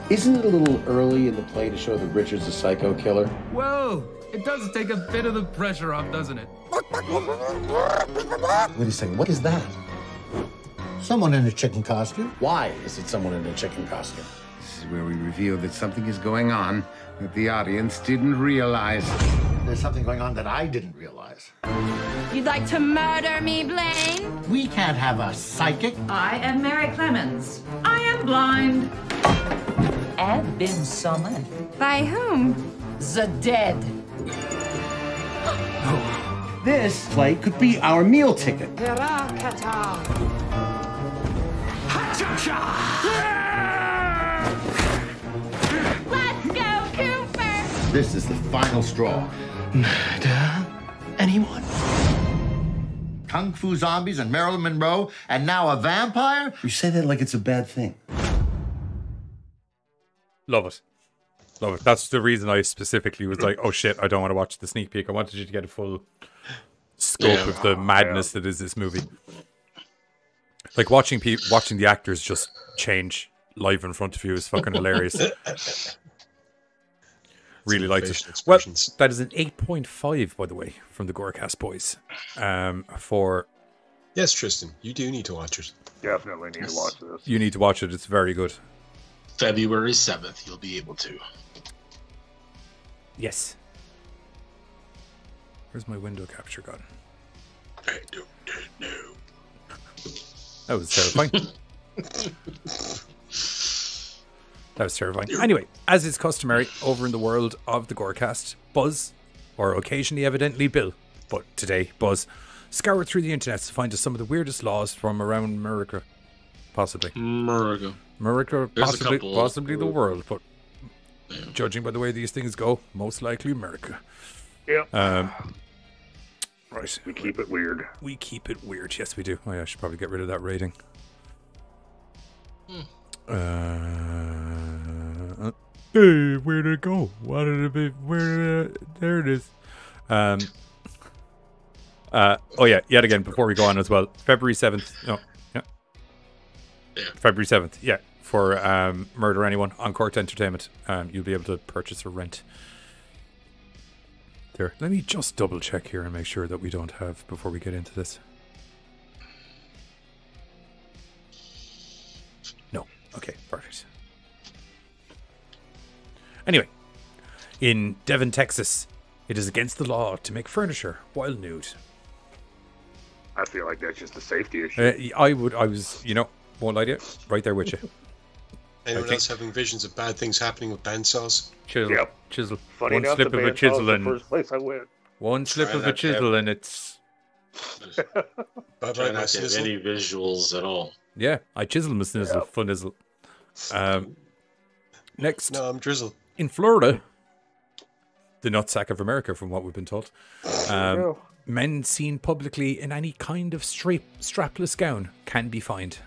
Isn't it a little early in the play to show that Richard's a psycho killer? Whoa! It does take a bit of the pressure off, doesn't it? Wait a second, what is that? Someone in a chicken costume. Why is it someone in a chicken costume? This is where we reveal that something is going on that the audience didn't realize. There's something going on that I didn't realize. You'd like to murder me, Blaine? We can't have a psychic. I am Mary Clemens. I am blind. I've been summoned. By whom? The dead. Oh. This play could be our meal ticket. Let's go, Cooper! This is the final straw. Murder? Anyone? Kung Fu zombies and Marilyn Monroe, and now a vampire? You say that like it's a bad thing. Love it. Love it. That's the reason I specifically was like, oh shit, I don't want to watch the sneak peek. I wanted you to get a full scope yeah. of the madness yeah. that is this movie. Like, watching pe watching the actors just change live in front of you is fucking hilarious. Really liked it. Well, that is an eight point five, by the way, from the Gorecast boys. Um, for Yes, Tristan, you do need to watch it. Definitely need yes. to watch this. You need to watch it. It's very good. February seventh, you'll be able to. Yes. Where's my window capture gone? I don't know. That was terrifying. That was terrifying. Anyway, as is customary over in the world of the Gorecast, Buzz, or occasionally evidently Bill, but today Buzz, scoured through the internet to find us some of the weirdest laws from around America. Possibly. America. America, possibly, possibly the world, but yeah. judging by the way these things go, most likely America. Yeah. Um, right. Horrors. We keep it weird. We keep it weird. Yes, we do. Oh, yeah, I should probably get rid of that rating. Mm. Uh, hey, where'd it go? Why did it be? Where did it? There it is. Um. Uh. Oh yeah. Yet again, before we go on as well, February seventh. No. Yeah. Yeah. February seventh. Yeah. For um, Murder, Anyone? Uncorked Entertainment. Um, you'll be able to purchase or rent. There. Let me just double check here and make sure that we don't have before we get into this. No. Okay. Perfect. Anyway, in Devon, Texas, it is against the law to make furniture while nude. I feel like that's just a safety issue. Uh, I would. I was. You know. Won't lie to you. Right there with you. Anyone else having visions of bad things happening with bandsaws? Chisel, yep. Chisel. Funny one enough, slip of a chisel and first place I went. One slip Try of a chisel camp. and it's. But I don't have any visuals at all. Yeah, I chisel my snizzle, yep. fun nizzle. Um, next, no, I'm drizzle. In Florida, the nutsack of America, from what we've been told. Um, men seen publicly in any kind of strap strapless gown can be fined.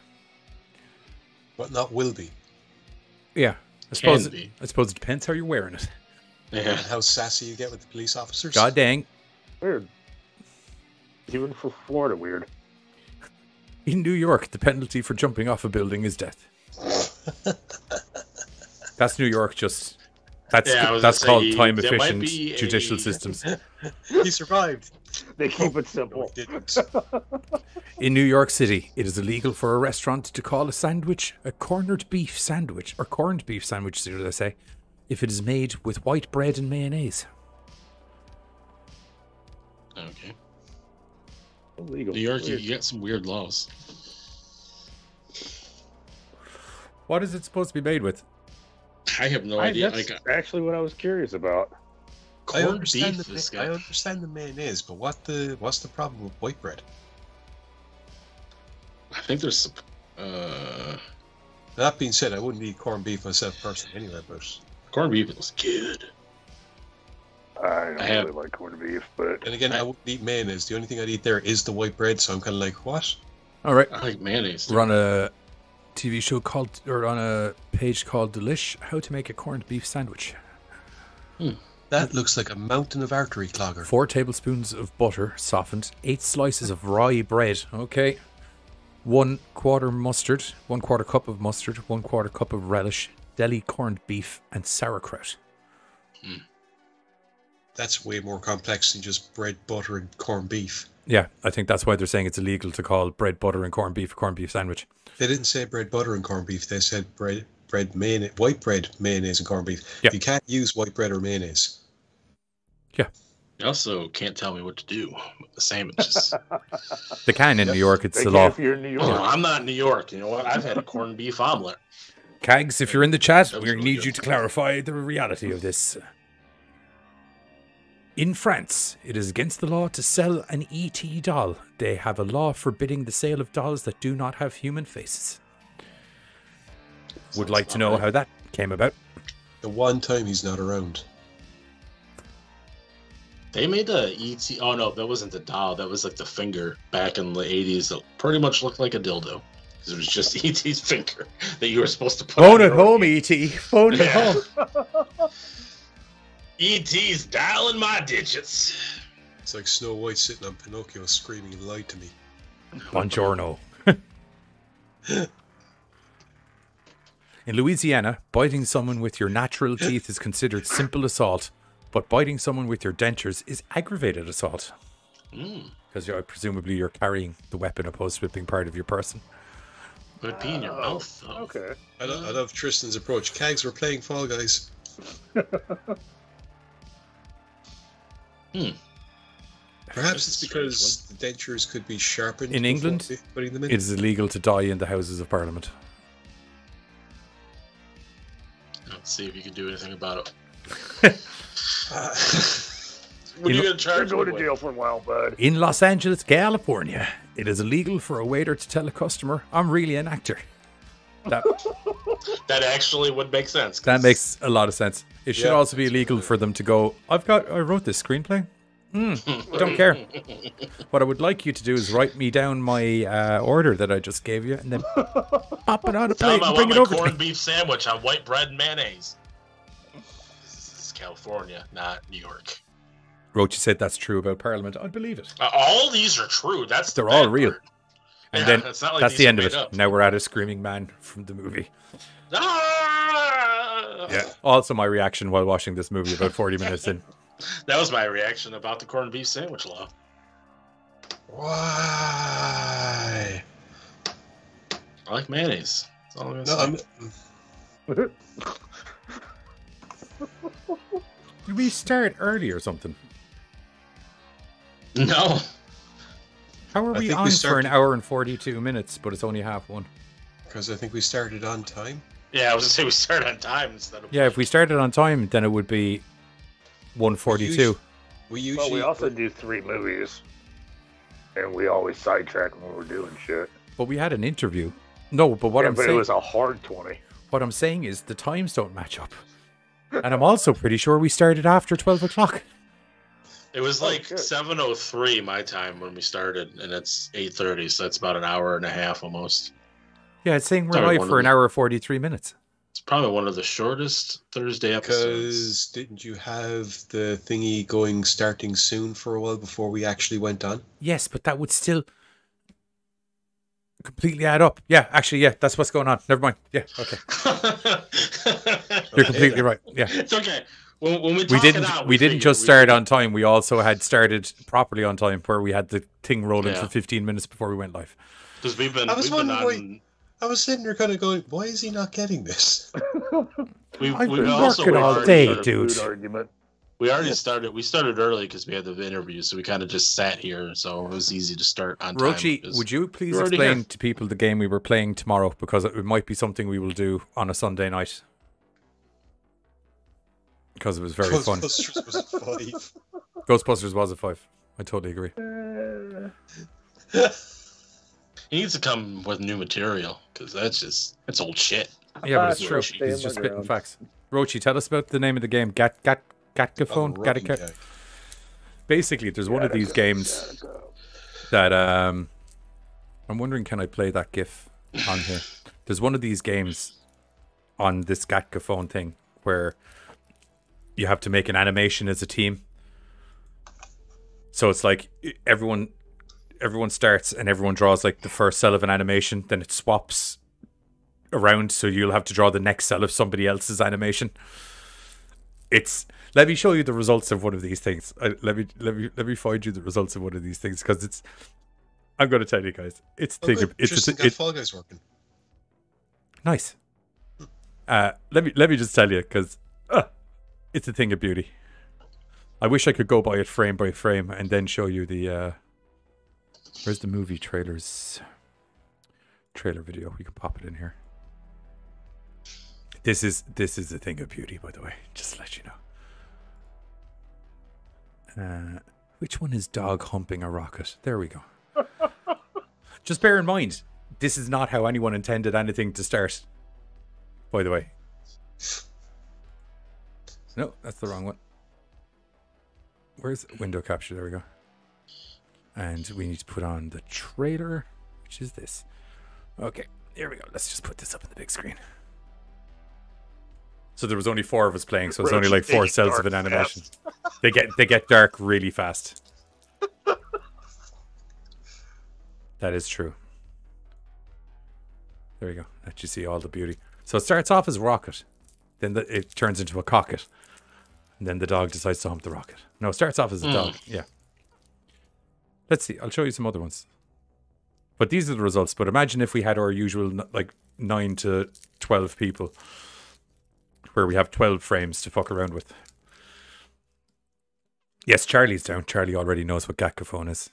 But not will be. Yeah, I suppose, it, I suppose it depends how you're wearing it. Yeah. And how sassy you get with the police officers. God dang. Weird. Even for Florida, weird. In New York, the penalty for jumping off a building is death. That's New York, just... That's, yeah, that's called say, time-efficient judicial a... systems. He survived. They keep it simple. No, in New York City, it is illegal for a restaurant to call a sandwich a cornered beef sandwich, or corned beef sandwich, should I say, if it is made with white bread and mayonnaise. Okay. Illegal. New York, you get some weird laws. What is it supposed to be made with? I have no I, idea. That's like, actually what I was curious about. I understand, beef, the, I understand the mayonnaise, but what the what's the problem with white bread? I think there's... Uh... That being said, I wouldn't eat corned beef myself personally anyway, but... Corned beef is good. I don't I have... really like corned beef, but... And again, I, I wouldn't eat mayonnaise. The only thing I'd eat there is the white bread, so I'm kind of like, what? All right. I like mayonnaise. We're on a T V show called... Or on a page called Delish, how to make a corned beef sandwich. Hmm. That looks like a mountain of artery clogger. Four tablespoons of butter, softened. Eight slices of rye bread. Okay. One quarter mustard. One quarter cup of mustard. One quarter cup of relish. Deli corned beef and sauerkraut. Hmm. That's way more complex than just bread, butter and corned beef. Yeah, I think that's why they're saying it's illegal to call bread, butter and corned beef a corned beef sandwich. They didn't say bread, butter and corned beef. They said bread... bread, mayonnaise, white bread, mayonnaise, and corned beef. Yep. You can't use white bread or mayonnaise. Yeah. You also can't tell me what to do with the sandwiches. They can in yep. New York. It's they the law. If you're in New York. Oh, I'm not in New York. You know what? I've had a corned beef omelet. Cags, if you're in the chat, we really need good. you to clarify the reality of this. In France, it is against the law to sell an E T doll. They have a law forbidding the sale of dolls that do not have human faces. Would like to know how that came about. The one time he's not around. They made the E T. Oh no, that wasn't the doll. That was like the finger back in the eighties that pretty much looked like a dildo. Because it was just E T's finger that you were supposed to put Phone at home, E T. Phone at home. E T's dialing my digits. It's like Snow White sitting on Pinocchio screaming, "You lied to me." Buongiorno. In Louisiana, biting someone with your natural teeth is considered simple assault, but biting someone with your dentures is aggravated assault. Because mm. presumably you're carrying the weapon opposed to it being part of your person. But it be in your oh, mouth. Though. Okay. I love, I love Tristan's approach. Cags, we're playing Fall Guys. hmm. Perhaps it's because the dentures could be sharpened. In England, putting them in. It is illegal to die in the Houses of Parliament. See if you can do anything about it. uh, when you gonna charge you're going to jail for a while, bud. In Los Angeles, California, it is illegal for a waiter to tell a customer, "I'm really an actor." That, that actually would make sense. That makes a lot of sense. It should yeah, also be illegal for them to go, I've got, I wrote this screenplay. Mm, don't care. What I would like you to do is write me down my uh, order that I just gave you, and then pop it on a plate and bring it over to me. I want my corned beef sandwich on white bread and mayonnaise. This is California, not New York. Roach, you said that's true about Parliament. I believe it. Uh, all these are true. That's they're the all real. Part. And yeah, then that's, like that's the end of it. Up. Now we're at a screaming man from the movie. Ah! Yeah. Also, my reaction while watching this movie about forty minutes in. That was my reaction about the corned beef sandwich law. Why? I like mayonnaise. That's all I'm gonna no, say. We start early or something. No. How are we on we started... for an hour and forty-two minutes, but it's only half one? Because I think we started on time. Yeah, I was gonna say we started on time instead of. Yeah, if we started on time, then it would be one forty-two. We usually, well, we also do three movies, and we always sidetrack when we're doing shit. But we had an interview. No, but what yeah, I'm but saying, it was a hard twenty. What I'm saying is the times don't match up, and I'm also pretty sure we started after twelve o'clock. It was like oh, seven oh three my time when we started, and it's eight thirty, so that's about an hour and a half almost. Yeah, it's saying we're live for an hour and forty-three minutes. It's probably one of the shortest Thursday episodes. Because didn't you have the thingy going starting soon for a while before we actually went on? Yes, but that would still completely add up. Yeah, actually, yeah, that's what's going on. Never mind. Yeah, okay. You're completely right. Yeah, it's okay. When, when we, we didn't. It out, we, we didn't just start on time. We also had started properly on time, where we had the thing rolling yeah. for fifteen minutes before we went live. Because we've been. I was wondering. On... I was sitting there kind of going, why is he not getting this? we, I've we been also, working we all day, dude. We already yeah. started. We started early because we had the interview, so we kind of just sat here, so it was easy to start on time. Rochi, would you please explain to people the game we were playing tomorrow? Because it might be something we will do on a Sunday night. Because it was very fun. Ghostbusters was a five. Ghostbusters was a five. I totally agree. Uh... He needs to come with new material, because that's just, that's old shit. Yeah, but it's true. He's just spitting facts. Rochi, tell us about the name of the game. Gat, gat, Gartic Phone? Oh, Gartic. Basically, there's one of these games that, um, I'm wondering, can I play that GIF on here? There's one of these games on this Gartic Phone thing where you have to make an animation as a team. So it's like everyone... everyone starts and everyone draws like the first cell of an animation, then it swaps around, so you'll have to draw the next cell of somebody else's animation. It's let me show you the results of one of these things. I, let me let me let me find you the results of one of these things, because it's I'm going to tell you guys it's oh, thing, it's, it's, it's, it's Fall Guys working nice. uh let me let me just tell you, because uh, it's a thing of beauty. I wish I could go by it frame by frame and then show you the uh where's the movie trailers? Trailer video. We can pop it in here. This is this is a thing of beauty, by the way. Just to let you know. Uh, which one is dog humping a rocket? There we go. Just bear in mind, this is not how anyone intended anything to start. By the way. No, that's the wrong one. Where's window capture? There we go. And we need to put on the trailer, which is this. Okay, here we go. Let's just put this up on the big screen. So there was only four of us playing, so it's only like four cells of an animation. They get they get dark really fast. That is true. There you go. Let you see all the beauty. So it starts off as a rocket, then the, it turns into a cocket, and then the dog decides to hump the rocket. No, it starts off as a mm. dog. Yeah. Let's see. I'll show you some other ones. But these are the results. But imagine if we had our usual like nine to twelve people where we have twelve frames to fuck around with. Yes, Charlie's down. Charlie already knows what Gackophone is.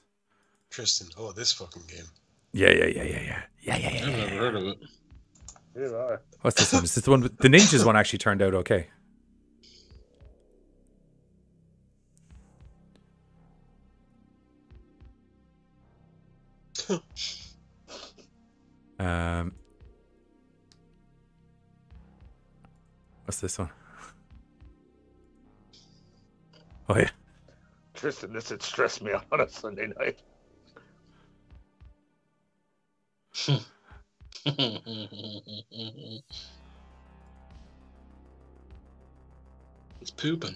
Tristan, oh, this fucking game. Yeah, yeah, yeah, yeah, yeah. Yeah, yeah, yeah. I've never heard of it. Neither have I. What's this one? Is this the one? The Ninjas one actually turned out okay. Um, what's this one? Oh yeah, interest in this. It stressed me out on a Sunday night. It's pooping.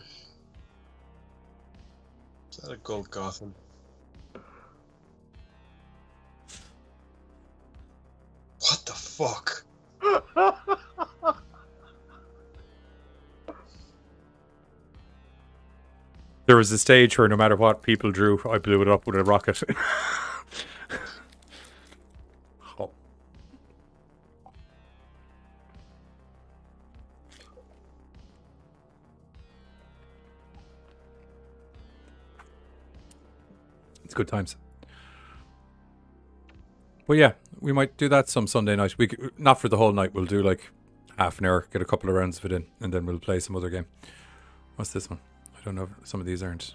Is that a gold Gotham? What the fuck? There was a stage where no matter what people drew, I blew it up with a rocket. Oh. It's good times. Well, yeah, we might do that some Sunday night. We could, not for the whole night. We'll do like half an hour, get a couple of rounds of it in, and then we'll play some other game. What's this one? I don't know if some of these aren't.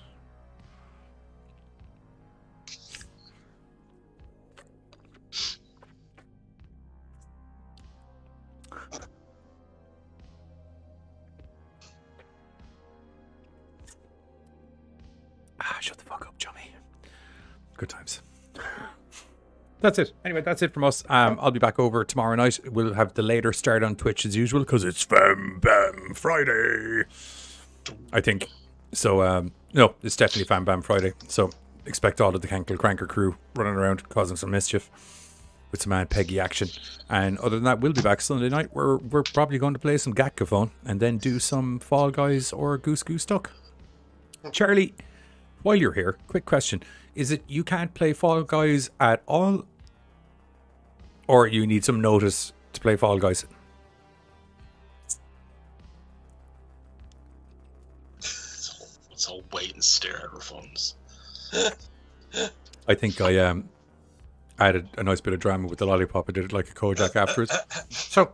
Ah, shut the fuck up, Johnny. Good times. That's it. Anyway, that's it from us. Um, I'll be back over tomorrow night. We'll have the later start on Twitch as usual because it's Fem Bam Friday, I think. So, um, no, it's definitely Fan Bam Friday. So, expect all of the Cankle Cranker crew running around causing some mischief with some Aunt Peggy action. And other than that, we'll be back Sunday night where we're probably going to play some Gartic Phone and then do some Fall Guys or Goose Goose Duck. Charlie, while you're here, quick question. Is it you can't play Fall Guys at all? Or you need some notice to play Fall Guys? I'll wait and stare at our phones. I think I um added a nice bit of drama with the lollipop. I did it like a Kojak afterwards. So,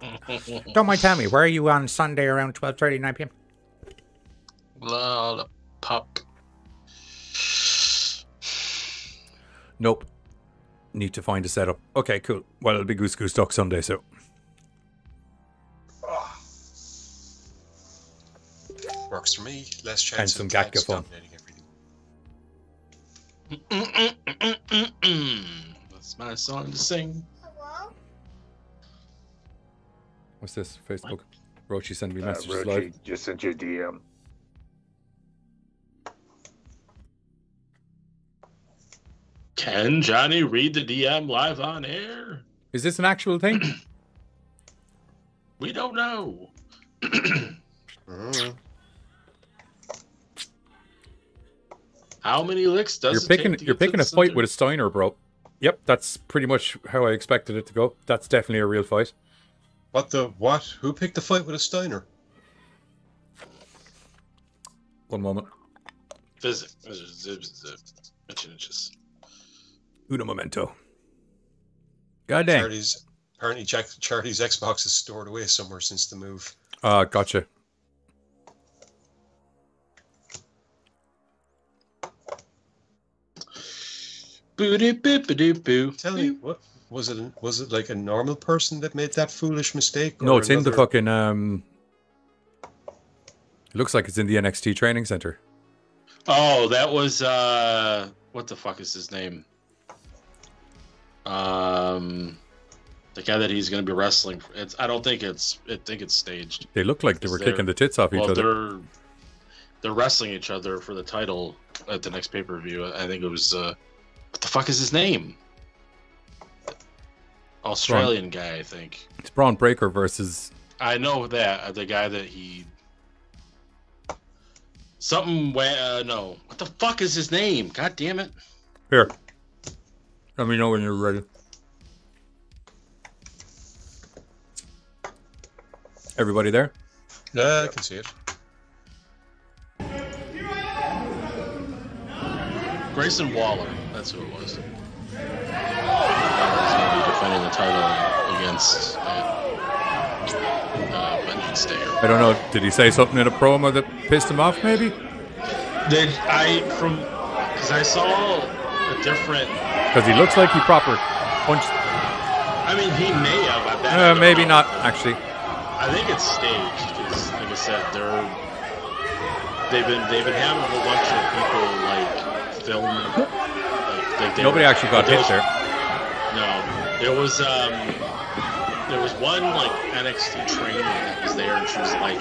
don't mind telling me, where are you on Sunday around twelve thirty, nine p m? Lollipop. Nope. Need to find a setup. Okay, cool. Well, it'll be Goose Goose Duck Sunday, so... Works for me. Less chance and some Gatka fun. Mm -mm -mm -mm -mm. That's my song to sing. Hello? What's this? Facebook. Rochi sent me a message. Uh, Rochi just sent you a D M. Can Johnny read the D M live on air? Is this an actual thing? We don't know. mm. How many licks does you're it picking, take to You're picking a center? Fight with a Steiner, bro. Yep, that's pretty much how I expected it to go. That's definitely a real fight. What the... What? Who picked a fight with a Steiner? One moment. Visit. Mention inches. Uno momento. God dang. Charity's, apparently Charity's Xbox is stored away somewhere since the move. Ah, uh, gotcha. Boo boo boo boo. Tell you what, was it? Was it like a normal person that made that foolish mistake? Or no, it's another... in the fucking. Um, it looks like it's in the N X T training center. Oh, that was uh, what the fuck is his name? Um, the guy that he's going to be wrestling. For, it's. I don't think it's. I think it's staged. They look like they were kicking the tits off well, each other. They're, they're wrestling each other for the title at the next pay per view. I think it was. Uh, What the fuck is his name? Australian Braun. Guy, I think. It's Braun Breaker versus... I know that. The guy that he... Something... Uh, no. What the fuck is his name? God damn it. Here. Let me know when you're ready. Everybody there? Yeah, I can see it. Grayson Waller. That's who it was. He's going to be defending the title against uh, Bennett Stayer. I don't know. Did he say something in a promo that pissed him off? Maybe. Did I from? Because I saw a different. Because he looks like he proper punched. I mean, he may have. I bet. Uh, I maybe know. Not actually. I think it's staged. It's, like I said, they're they've been they've been having a whole bunch of people like. film. Like, they, they Nobody were, actually got hit there. No, there was um, there was one like N X T training that was there, and she was like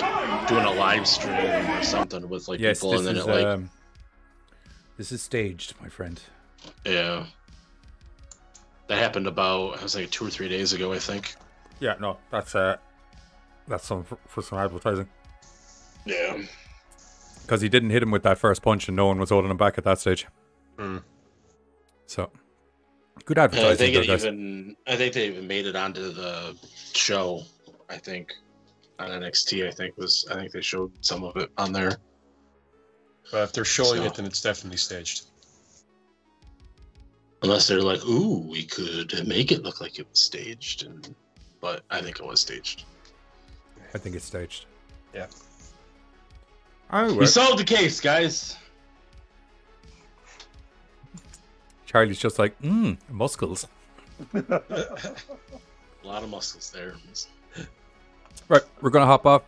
doing a live stream or something with like yes, people, this and then is, it like um, this is staged, my friend. Yeah, that happened about it was like two or three days ago, I think. Yeah, no, that's uh, that's some for, for some advertising. Yeah. Because he didn't hit him with that first punch, and no one was holding him back at that stage. Mm. So, good advertising. I think it even. I think they even made it onto the show. I think on N X T. I think was. I think they showed some of it on there. But if they're showing so. it, then it's definitely staged. Unless they're like, "Ooh, we could make it look like it was staged," and but I think it was staged. I think it's staged. Yeah. We solved the case, guys. Charlie's just like, mmm, muscles. A lot of muscles there. Right, we're going to hop off.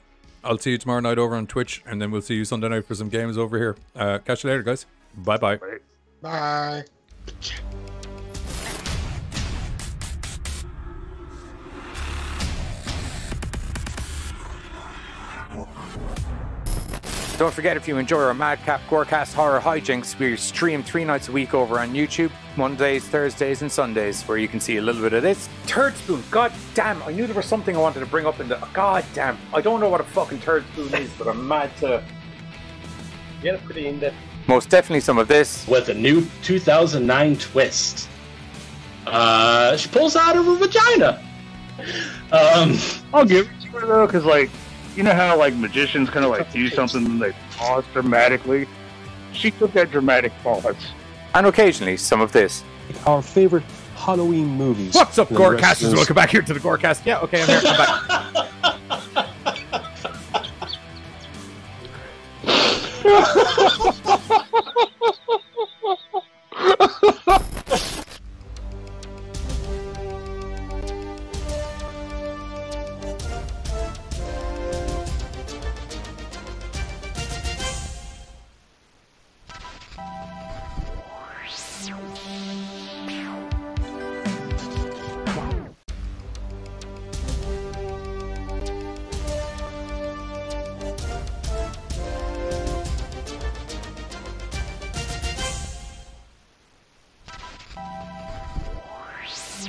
I'll see you tomorrow night over on Twitch, and then we'll see you Sunday night for some games over here. Uh, catch you later, guys. Bye-bye. Bye. Bye. Bye. Don't forget, if you enjoy our Madcap Gorecast Horror Hijinks, we stream three nights a week over on YouTube, Mondays, Thursdays, and Sundays, where you can see a little bit of this. Turd spoon, god damn, I knew there was something I wanted to bring up in the... God damn, I don't know what a fucking turd spoon is, but I'm mad to... Yeah, it's pretty in there. Most definitely some of this. With a new two thousand nine twist. Uh, she pulls out of her vagina. Um, I'll give it to her, though, because, like... You know how like magicians kind of like do something and they pause dramatically? She took that dramatic pause. And occasionally some of this. Our favorite Halloween movies. What's up, Gorecasters? Welcome back here to the Gorecast. Yeah, okay, I'm here. I'm back.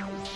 We'll be right back.